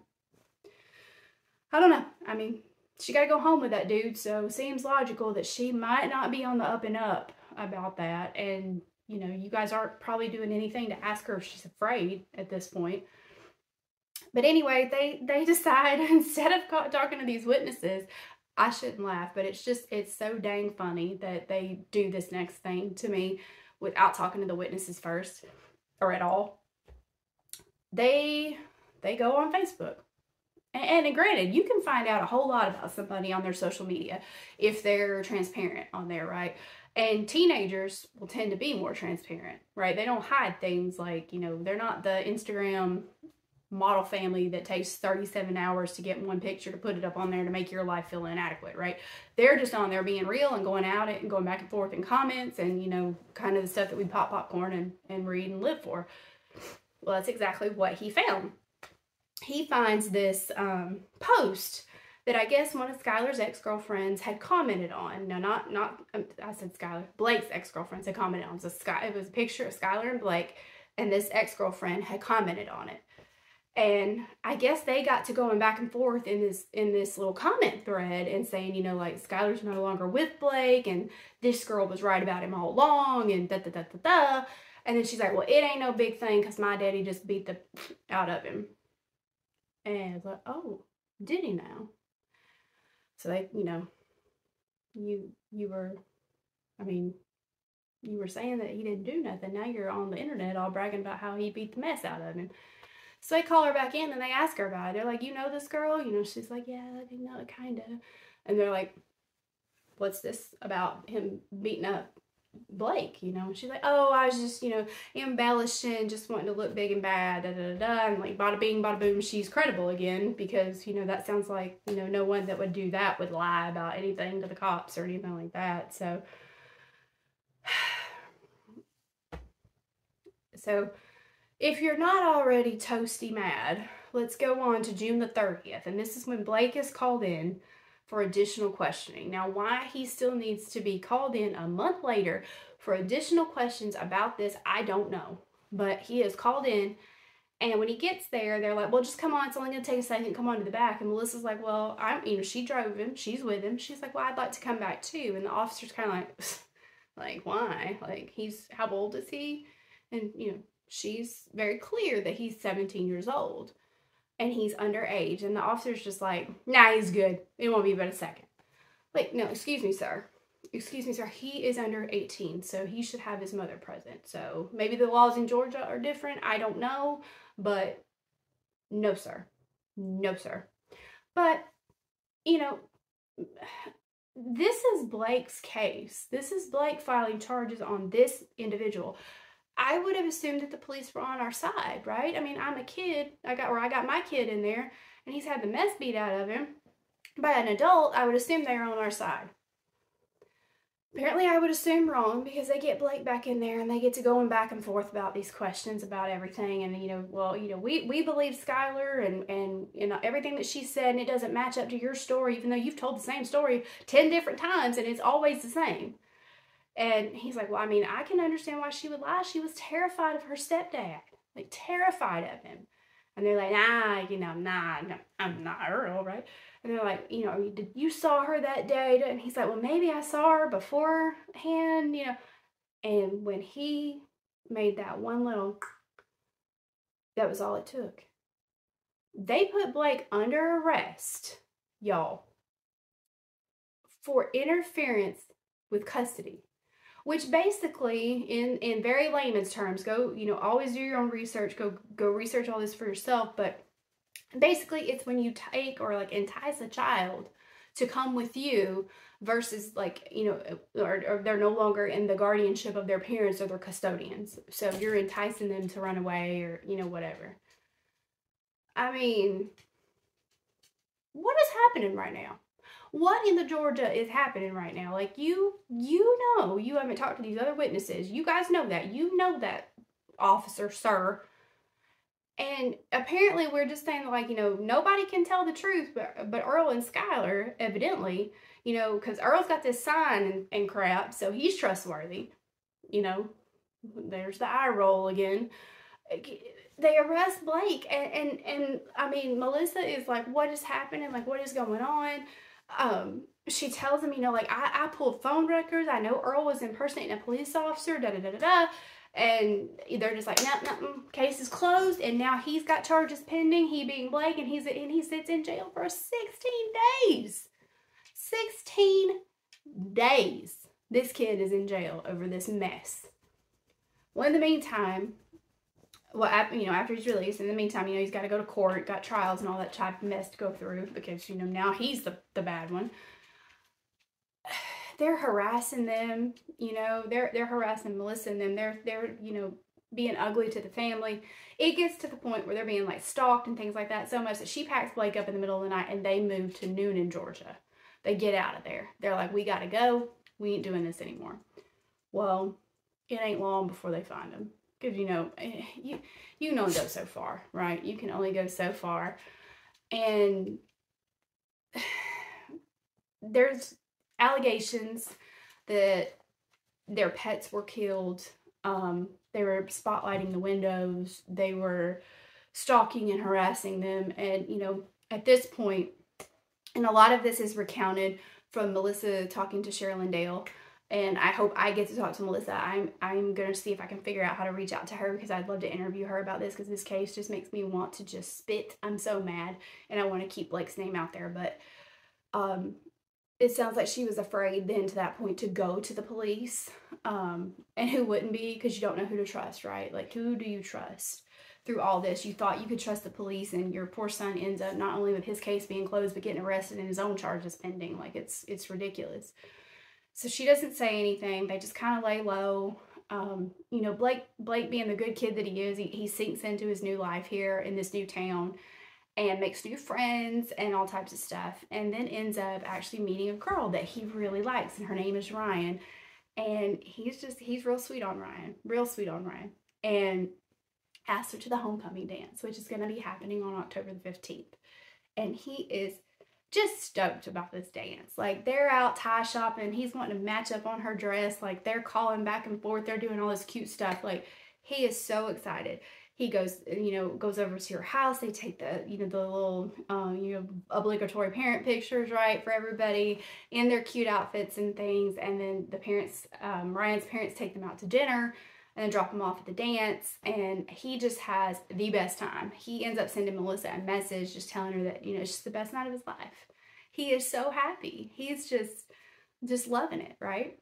don't know. I mean, she got to go home with that dude, so it seems logical that she might not be on the up and up about that. And, you know, you guys aren't probably doing anything to ask her if she's afraid at this point. But anyway, they decide, instead of talking to these witnesses, I shouldn't laugh, but it's just, it's so dang funny that they do this next thing to me without talking to the witnesses first or at all. They go on Facebook. And granted, you can find out a whole lot about somebody on their social media if they're transparent on there, right? And teenagers will tend to be more transparent, right? They don't hide things like, you know, they're not the Instagram model family that takes 37 hours to get one picture to put it up on there to make your life feel inadequate, right? They're just on there being real and going out and going back and forth in comments and, you know, kind of the stuff that we pop popcorn and read and live for. Well, that's exactly what he found. He finds this post that I guess one of Skylar's ex-girlfriends had commented on. No, I said Skylar. Blake's ex-girlfriends had commented on. So it was a picture of Skylar and Blake, and this ex-girlfriend had commented on it. And I guess they got to going back and forth in this little comment thread and saying, you know, like, Skylar's no longer with Blake, and this girl was right about him all along, and da-da-da-da-da. And then she's like, well, it ain't no big thing because my daddy just beat the out of him. And I was like, oh, did he now? So they, you know, you were, I mean, you were saying that he didn't do nothing. Now you're on the internet all bragging about how he beat the mess out of him. So they call her back in and they ask her about it. They're like, you know this girl? You know, she's like, yeah, I do know, kind of. And they're like, what's this about him beating up Blake? You know, and she's like, oh, I was just, you know, embellishing, just wanting to look big and bad, da da da. And like, bada bing, bada boom, she's credible again, because, you know, that sounds like, you know, no one that would do that would lie about anything to the cops or anything like that. So if you're not already toasty mad, let's go on to June the 30th, and this is when Blake is called in for additional questioning. Now, why he still needs to be called in a month later for additional questions about this, I don't know. But he is called in And when he gets there, they're like, well, just come on. It's only going to take a second. Come on to the back. And Melissa's like, well, she drove him. She's with him. She's like, well, I'd like to come back too. And the officer's kind of like, why? Like, how old is he? And, you know, she's very clear that he's 17 years old and he's underage. And the officer's just like, nah, he's good. It won't be but a second. Like, no, excuse me, sir. Excuse me, sir. He is under 18, so he should have his mother present. So maybe the laws in Georgia are different. I don't know. But no, sir. No, sir. But, you know, this is Blake's case. This is Blake filing charges on this individual. I would have assumed that the police were on our side, right? I mean, I'm a kid. I got my kid in there, and he's had the mess beat out of him by an adult. I would assume they were on our side. Apparently, I would assume wrong, because they get Blake back in there and they get to going back and forth about these questions about everything. And, you know, well, you know, we believe Skylar and you know, everything that she said, and it doesn't match up to your story, even though you've told the same story 10 different times and it's always the same. And he's like, well, I mean, I can understand why she would lie. She was terrified of her stepdad, like terrified of him. And they're like, nah, you know, nah, no, I'm not Earl, right? And they're like, you know, you saw her that day. And he's like, well, maybe I saw her beforehand, you know. And when he made that one little, that was all it took. They put Blake under arrest, y'all, for interference with custody. Which basically, in very layman's terms, go, you know, always do your own research, go research all this for yourself, but basically it's when you take or like entice a child to come with you versus like, you know, or they're no longer in the guardianship of their parents or their custodians. So you're enticing them to run away or, you know, whatever. I mean, what is happening right now? What in the Georgia is happening right now? Like, you know, you haven't talked to these other witnesses. You guys know that. You know that, officer, sir. And apparently we're just saying, like, you know, nobody can tell the truth but Earl and Skylar, evidently, you know, because Earl's got this sign and crap, so he's trustworthy. You know, there's the eye roll again. They arrest Blake, and I mean, Melissa is like, what is happening? Like, what is going on? She tells him, you know, like, I pulled phone records. I know Earl was impersonating a police officer, da-da-da-da-da. And they're just like, nope, case is closed. And now he's got charges pending, he being Blake, and he sits in jail for 16 days. 16 days. This kid is in jail over this mess. Well, in the meantime, well, you know, after he's released, in the meantime, you know, he's got to go to court, got trials and all that type of mess to go through because, you know, now he's the bad one. They're harassing them, you know, they're harassing Melissa and them. They're, you know, being ugly to the family. It gets to the point where they're being, like, stalked and things like that so much that she packs Blake up in the middle of the night and they move to noon in Georgia. They get out of there. They're like, we got to go. We ain't doing this anymore. Well, it ain't long before they find him. Because, you know, you can only go so far, right? You can only go so far. And there's allegations that their pets were killed. They were spotlighting the windows. They were stalking and harassing them. And, you know, at this point, and a lot of this is recounted from Melissa talking to Cheralyn Dale. And I hope I get to talk to Melissa. I'm going to see if I can figure out how to reach out to her because I'd love to interview her about this because this case just makes me want to just spit. I'm so mad and I want to keep Blake's name out there. But it sounds like she was afraid then to that point to go to the police. And who wouldn't be, because you don't know who to trust, right? Like, who do you trust through all this? You thought you could trust the police and your poor son ends up not only with his case being closed but getting arrested and his own charges pending. Like, it's ridiculous. So she doesn't say anything. They just kind of lay low. You know, Blake being the good kid that he is, he sinks into his new life here in this new town and makes new friends and all types of stuff. And then ends up actually meeting a girl that he really likes. And her name is Ryan. And he's real sweet on Ryan. Real sweet on Ryan. And asks her to the homecoming dance, which is going to be happening on October the 15th. And he is just stoked about this dance. Like, they're out tie shopping. He's wanting to match up on her dress. Like, they're calling back and forth. They're doing all this cute stuff. Like, he is so excited. He goes, goes over to your house. They take the, the little, obligatory parent pictures, right, for everybody in their cute outfits and things. And then the parents, Ryan's parents take them out to dinner and then drop them off at the dance. And he just has the best time. He ends up sending Melissa a message just telling her that, it's just the best night of his life. He is so happy. He's just loving it, right?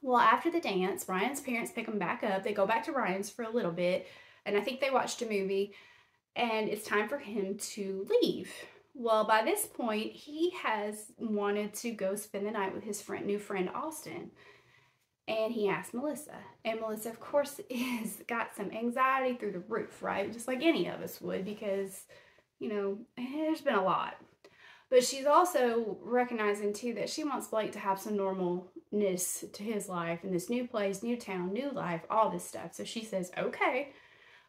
Well, after the dance, Ryan's parents pick him back up. They go back to Ryan's for a little bit, and I think they watched a movie, and it's time for him to leave. Well, by this point, he has wanted to go spend the night with his new friend, Austin, and he asked Melissa. And Melissa, of course, is got some anxiety through the roof, right? Just like any of us would, because, there's been a lot. But she's also recognizing, too, that she wants Blake to have some normalness to his life in this new place, new town, new life, all this stuff. So she says, okay,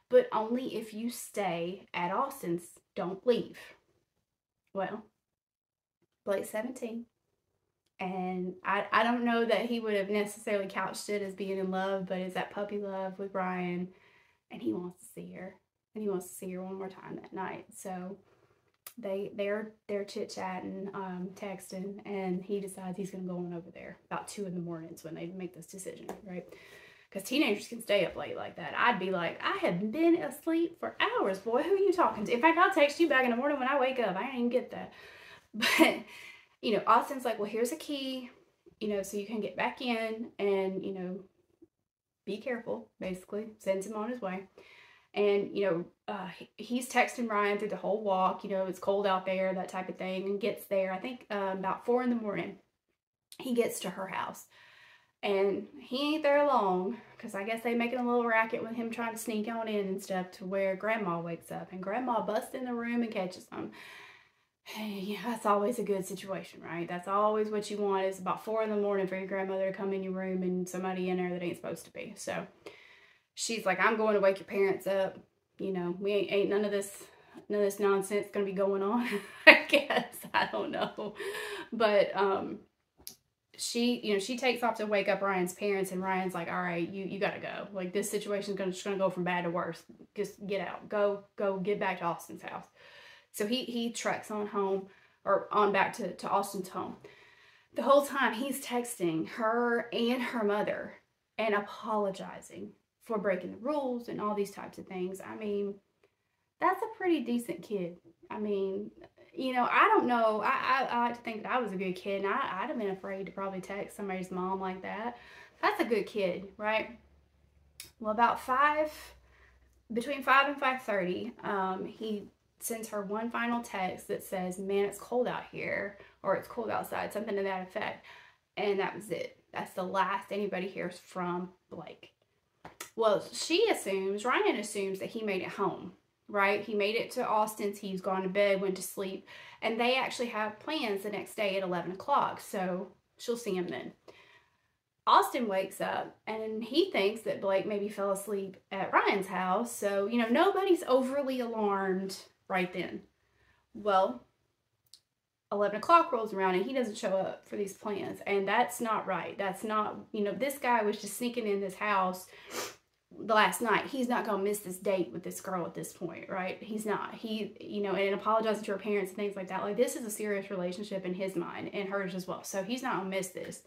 but only if you stay at Austin's. Don't leave. Well, Blake's 17. And I don't know that he would have necessarily couched it as being in love, but it's that puppy love with Ryan. And he wants to see her. And he wants to see her one more time that night. So they're chit-chatting, texting, and he decides he's going to go on over there about 2 in the mornings when they make this decision, right? Because teenagers can stay up late like that. I'd be like, I have been asleep for hours, boy. Who are you talking to? In fact, I'll text you back in the morning when I wake up. I didn't even get that. But, Austin's like, well, here's a key, so you can get back in and, be careful, basically. Sends him on his way. And, he's texting Ryan through the whole walk, it's cold out there, that type of thing, and gets there, I think, about 4 in the morning, he gets to her house. And he ain't there long, because I guess they making a little racket with him trying to sneak on in and stuff to where Grandma wakes up, and Grandma busts in the room and catches him. Hey, that's always a good situation, right? That's always what you want, is about 4 in the morning for your grandmother to come in your room and somebody in there that ain't supposed to be, so... She's like, I'm going to wake your parents up. We ain't none of this nonsense gonna be going on. I guess, I don't know. But she, she takes off to wake up Ryan's parents, and Ryan's like, all right, you gotta go. Like, this situation's just gonna go from bad to worse. Just get out. Go get back to Austin's house. So he treks on home, or on back to Austin's home. The whole time he's texting her and her mother and apologizing for breaking the rules and all these types of things. I mean, that's a pretty decent kid. I mean, I don't know. I like to think that I was a good kid, and I'd have been afraid to probably text somebody's mom like that. That's a good kid, right? Well, about 5, between 5 and 5:30, he sends her one final text that says, man, it's cold out here, or it's cold outside, something to that effect. And that was it. That's the last anybody hears from Blake. Well, Ryan assumes that he made it home, right? He made it to Austin's, he's gone to bed, went to sleep, and they actually have plans the next day at 11 o'clock, so she'll see him then. Austin wakes up, and he thinks that Blake maybe fell asleep at Ryan's house, so, nobody's overly alarmed right then. Well, 11 o'clock rolls around and he doesn't show up for these plans, and that's not right. That's not, this guy was just sneaking in this house the last night. He's not gonna miss this date with this girl at this point, right? He's not. He, and apologizing to her parents and things like that. Like, this is a serious relationship in his mind and hers as well, so he's not gonna miss this.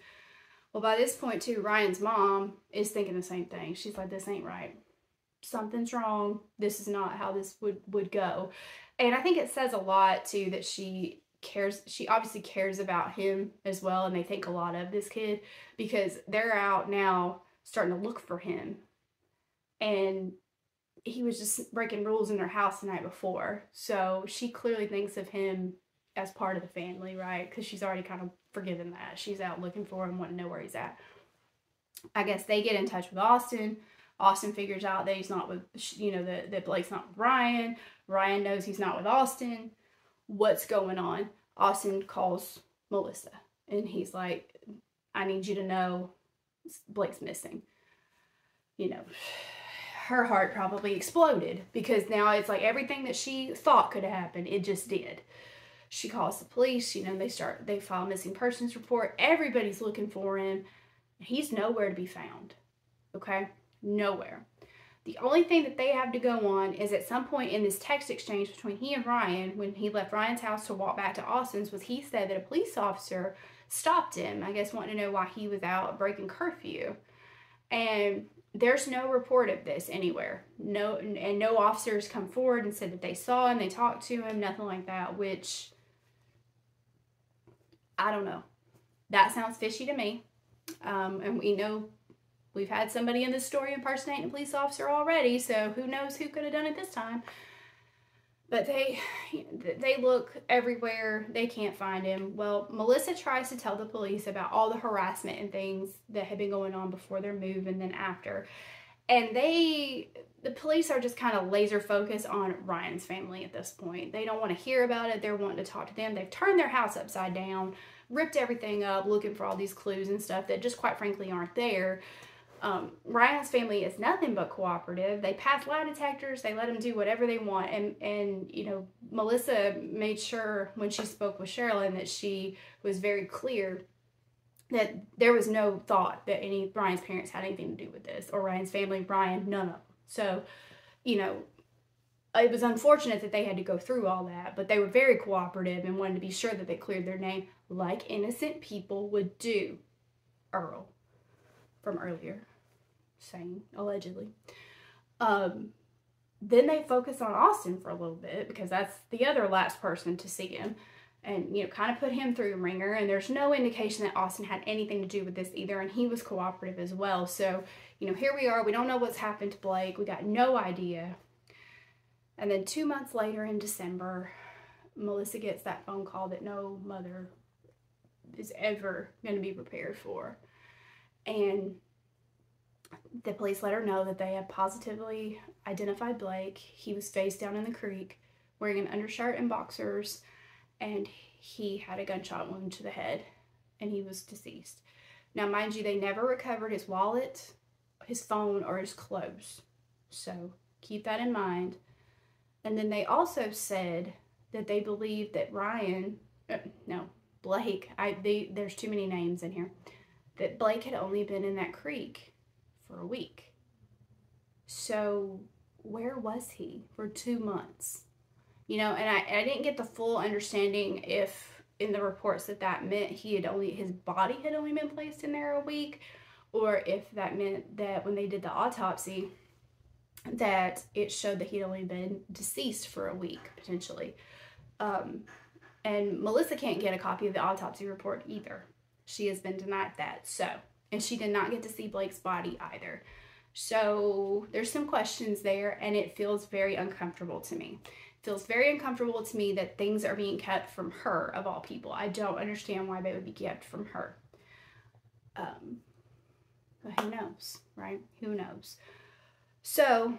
Well, by this point, too, Ryan's mom is thinking the same thing. She's like, this ain't right. Something's wrong. This is not how this would go. And I think it says a lot, too, that she obviously cares about him as well, and they think a lot of this kid, because they're out now starting to look for him, and he was just breaking rules in their house the night before, so she clearly thinks of him as part of the family, right? Because she's already kind of forgiven that. She's out looking for him, wanting to know where he's at. I guess they get in touch with Austin. Austin figures out that he's not with, that Blake's not with Ryan. Ryan knows he's not with Austin. What's going on? Austin calls Melissa, and he's like, I need you to know Blake's missing. Her heart probably exploded, because now it's like everything that she thought could have happened, it just did. She calls the police, they file a missing persons report. Everybody's looking for him. He's nowhere to be found. Okay? Nowhere. The only thing that they have to go on is at some point in this text exchange between he and Ryan, when he left Ryan's house to walk back to Austin's, was he said that a police officer stopped him, I guess wanting to know why he was out breaking curfew. And there's no report of this anywhere. No, and no officers come forward and said that they saw him, they talked to him, nothing like that, which I don't know. That sounds fishy to me. And we know we've had somebody in this story impersonating a police officer already, so who knows who could have done it this time. But they look everywhere. They can't find him. Well, Melissa tries to tell the police about all the harassment and things that had been going on before their move and then after. And the police are just kind of laser focused on Ryan's family at this point. They don't want to hear about it. They're wanting to talk to them. They've turned their house upside down, ripped everything up, looking for all these clues and stuff that just quite frankly aren't there. Ryan's family is nothing but cooperative. They pass lie detectors. They let them do whatever they want. And you know, Melissa made sure when she spoke with Cheralyn that she was very clear that there was no thought that Ryan's parents had anything to do with this, or Ryan's family, Ryan, none of them. So, you know, it was unfortunate that they had to go through all that, but they were very cooperative and wanted to be sure that they cleared their name like innocent people would do. Earl from earlier. Saying allegedly. Then they focus on Austin for a little bit because that's the other last person to see him, and you know, kind of put him through a ringer, and there's no indication that Austin had anything to do with this either, and he was cooperative as well. So, you know, here we are, we don't know what's happened to Blake, we got no idea. And then 2 months later in December, Melissa gets that phone call that no mother is ever going to be prepared for, and the police let her know that they had positively identified Blake. He was face down in the creek, wearing an undershirt and boxers, and he had a gunshot wound to the head, and he was deceased. Now, mind you, they never recovered his wallet, his phone, or his clothes. So keep that in mind. And then they also said that they believed that Blake. There's too many names in here. That Blake had only been in that creek for a week. So where was he for 2 months? You know, and I didn't get the full understanding if in the reports that meant his body had only been placed in there a week, or if that meant that when they did the autopsy that it showed that he'd only been deceased for a week potentially. And Melissa can't get a copy of the autopsy report either. She has been denied that. And she did not get to see Blake's body either. So there's some questions there, and it feels very uncomfortable to me. It feels very uncomfortable to me that things are being kept from her, of all people. I don't understand why they would be kept from her. But who knows, right? Who knows? So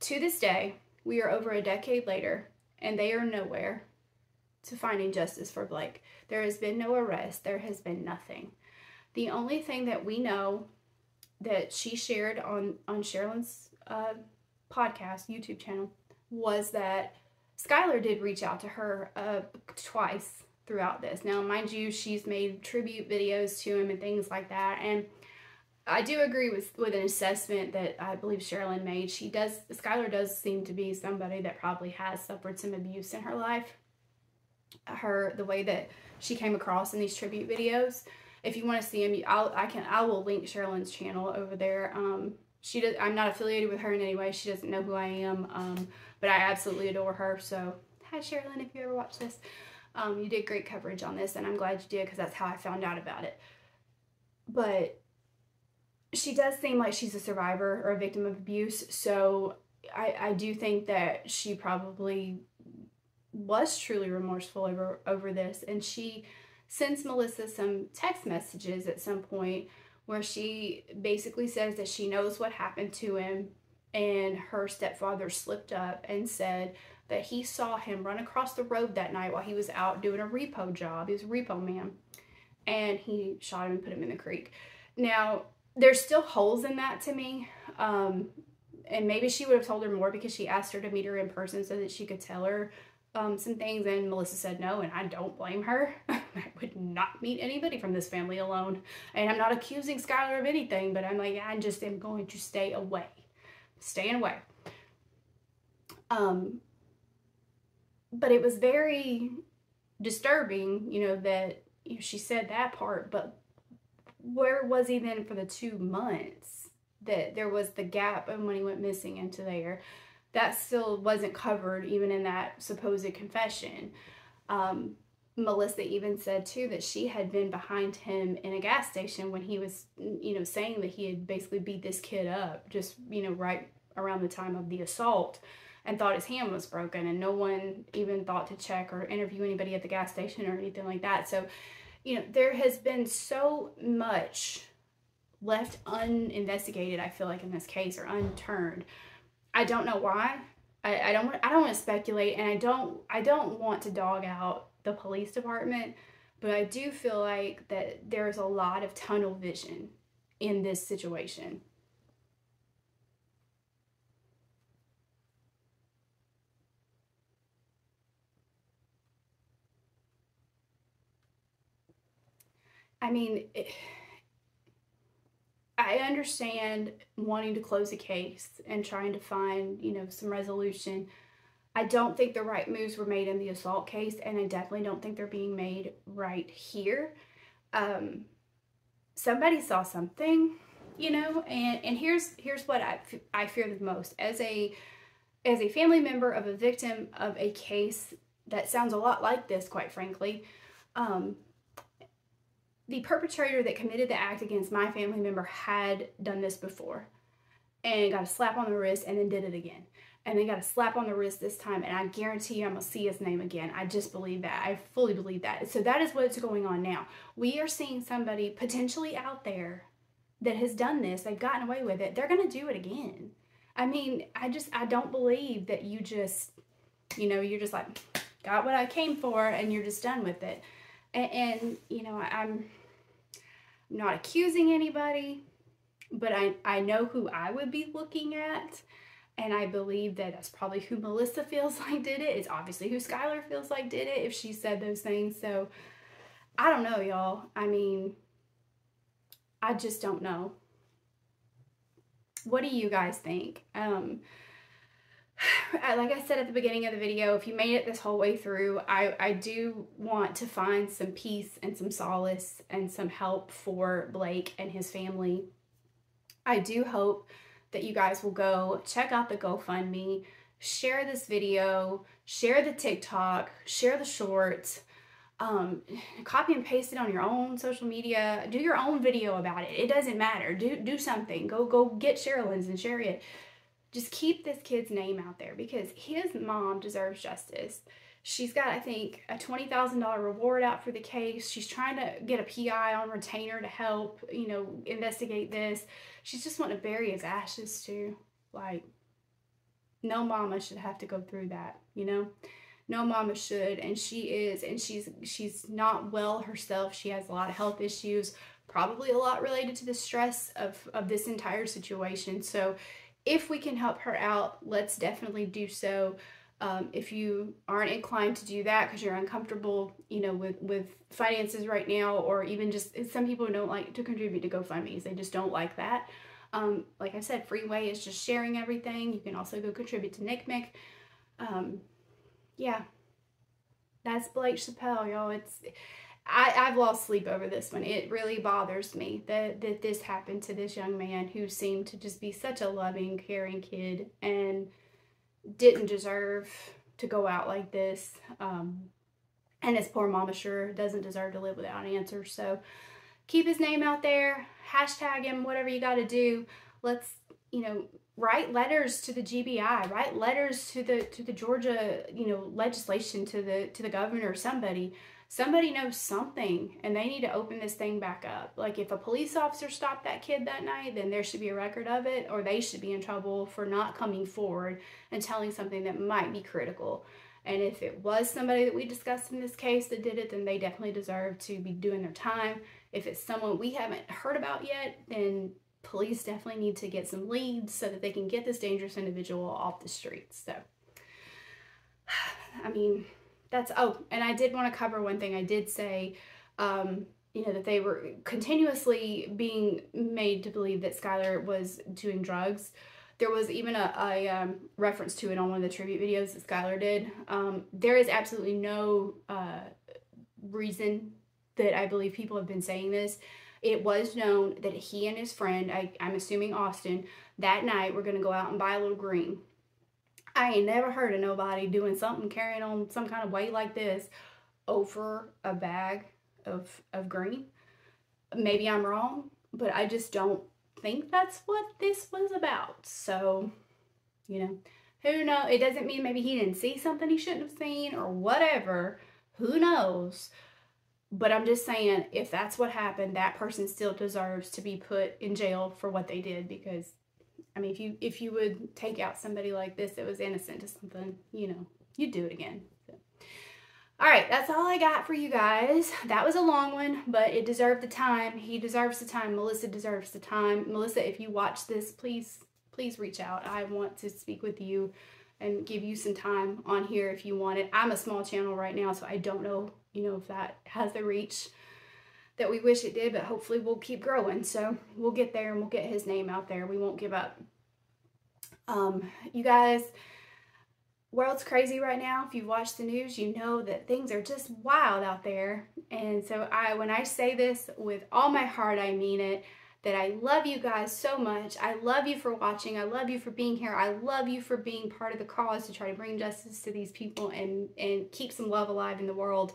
to this day, we are over a decade later, and they are nowhere to finding justice for Blake. There has been no arrest. There has been nothing. The only thing that we know that she shared on Cheralyn's podcast, YouTube channel, was that Skylar did reach out to her twice throughout this. Now, mind you, she's made tribute videos to him and things like that. And I do agree with an assessment that I believe Cheralyn made. Skylar does seem to be somebody that probably has suffered some abuse in her life. The way that she came across in these tribute videos. If you want to see him, I will link Cheralyn's channel over there. I'm not affiliated with her in any way. She doesn't know who I am, but I absolutely adore her. So, hi Cheralyn, if you ever watch this, you did great coverage on this, and I'm glad you did because that's how I found out about it. But she does seem like she's a survivor or a victim of abuse, so I do think that she probably was truly remorseful over this, and she sends Melissa some text messages at some point where she basically says that she knows what happened to him, and her stepfather slipped up and said that he saw him run across the road that night while he was out doing a repo job. He was a repo man, and he shot him and put him in the creek. Now, there's still holes in that to me, and maybe she would have told her more because she asked her to meet her in person so that she could tell her some things, and Melissa said no, and I don't blame her. I would not meet anybody from this family alone, and I'm not accusing Skylar of anything, but I'm like, I just am going to stay away staying away. But it was very disturbing, you know, that she said that part, but where was he then for the 2 months that there was the gap and when he went missing into there? That still wasn't covered even in that supposed confession. Melissa even said too that she had been behind him in a gas station when he was, you know, saying that he had basically beat this kid up just, you know, right around the time of the assault, and thought his hand was broken, and no one even thought to check or interview anybody at the gas station or anything like that. So, you know, there has been so much left uninvestigated, I feel like, in this case, or unturned. I don't know why. I don't want to speculate, and I don't want to dog out the police department, but I do feel like that there's a lot of tunnel vision in this situation. I mean, I understand wanting to close a case and trying to find, you know, some resolution. I don't think the right moves were made in the assault case, and I definitely don't think they're being made right here. Somebody saw something, you know, and here's what I fear the most. As a family member of a victim of a case that sounds a lot like this, quite frankly, the perpetrator that committed the act against my family member had done this before and got a slap on the wrist and then did it again. And they got a slap on the wrist this time, and I guarantee you I'm going to see his name again. I just believe that. I fully believe that. So that is what's going on now. We are seeing somebody potentially out there that has done this. They've gotten away with it. They're going to do it again. I mean, I don't believe that you just, you know, you're just like, got what I came for, and you're just done with it. And you know, I'm not accusing anybody, but I know who I would be looking at, and I believe that that's probably who Melissa feels like did it. It's obviously who Skylar feels like did it if she said those things. So I don't know, y'all. I mean, I just don't know. What do you guys think? Like I said at the beginning of the video, if you made it this whole way through, I do want to find some peace and some solace and some help for Blake and his family. I do hope that you guys will go check out the GoFundMe, share this video, share the TikTok, share the shorts, copy and paste it on your own social media, do your own video about it. It doesn't matter. Do something. Go get Cheralyn's and share it. Just keep this kid's name out there because his mom deserves justice. She's got, I think, a $20,000 reward out for the case. She's trying to get a PI on retainer to help, you know, investigate this. She's just wanting to bury his ashes too. Like, no mama should have to go through that, you know? No mama should, and she is, and she's not well herself. She has a lot of health issues, probably a lot related to the stress of this entire situation. So, if we can help her out, let's definitely do so. If you aren't inclined to do that because you're uncomfortable, you know, with finances right now, or even just some people don't like to contribute to GoFundMes. They just don't like that. Like I said, free way is just sharing everything. You can also go contribute to NCMEC. Yeah, that's Blake Chappell, y'all. I've lost sleep over this one. It really bothers me that this happened to this young man who seemed to just be such a loving, caring kid and didn't deserve to go out like this. And his poor mama sure doesn't deserve to live without an answer. So keep his name out there, hashtag him, whatever you got to do. Let's, you know, write letters to the GBI, write letters to the Georgia, you know, legislation, to the governor or somebody. Somebody knows something, and they need to open this thing back up. Like, if a police officer stopped that kid that night, then there should be a record of it, or they should be in trouble for not coming forward and telling something that might be critical. And if it was somebody that we discussed in this case that did it, then they definitely deserve to be doing their time. If it's someone we haven't heard about yet, then police definitely need to get some leads so that they can get this dangerous individual off the streets. So, I mean, and I did want to cover one thing. I did say, you know, that they were continuously being made to believe that Skylar was doing drugs. There was even a reference to it on one of the tribute videos that Skylar did. There is absolutely no reason that I believe people have been saying this. It was known that he and his friend, I'm assuming Austin, that night were going to go out and buy a little green. I ain't never heard of nobody doing something, carrying on some kind of way like this over a bag of green. Maybe I'm wrong, but I just don't think that's what this was about. So, you know, who knows? It doesn't mean maybe he didn't see something he shouldn't have seen or whatever. Who knows? But I'm just saying, if that's what happened, that person still deserves to be put in jail for what they did. Because, I mean, if you would take out somebody like this that was innocent to something, you know, you'd do it again. So. All right, that's all I got for you guys. That was a long one, but it deserved the time. He deserves the time. Melissa deserves the time. Melissa, if you watch this, please reach out. I want to speak with you and give you some time on here if you want it. I'm a small channel right now, so I don't know, you know, if that has the reach that we wish it did, but hopefully we'll keep growing. So we'll get there and we'll get his name out there. We won't give up. You guys, world's crazy right now. If you've watched the news, you know that things are just wild out there. And so when I say this with all my heart, I mean it, that I love you guys so much. I love you for watching. I love you for being here. I love you for being part of the cause to try to bring justice to these people and keep some love alive in the world.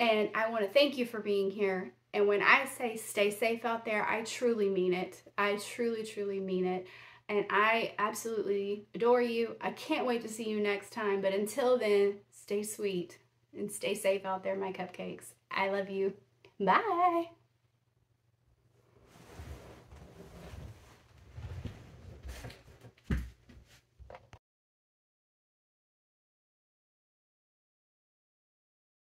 And I want to thank you for being here. And when I say stay safe out there, I truly mean it. I truly, truly mean it. And I absolutely adore you. I can't wait to see you next time. But until then, stay sweet and stay safe out there, my cupcakes. I love you. Bye.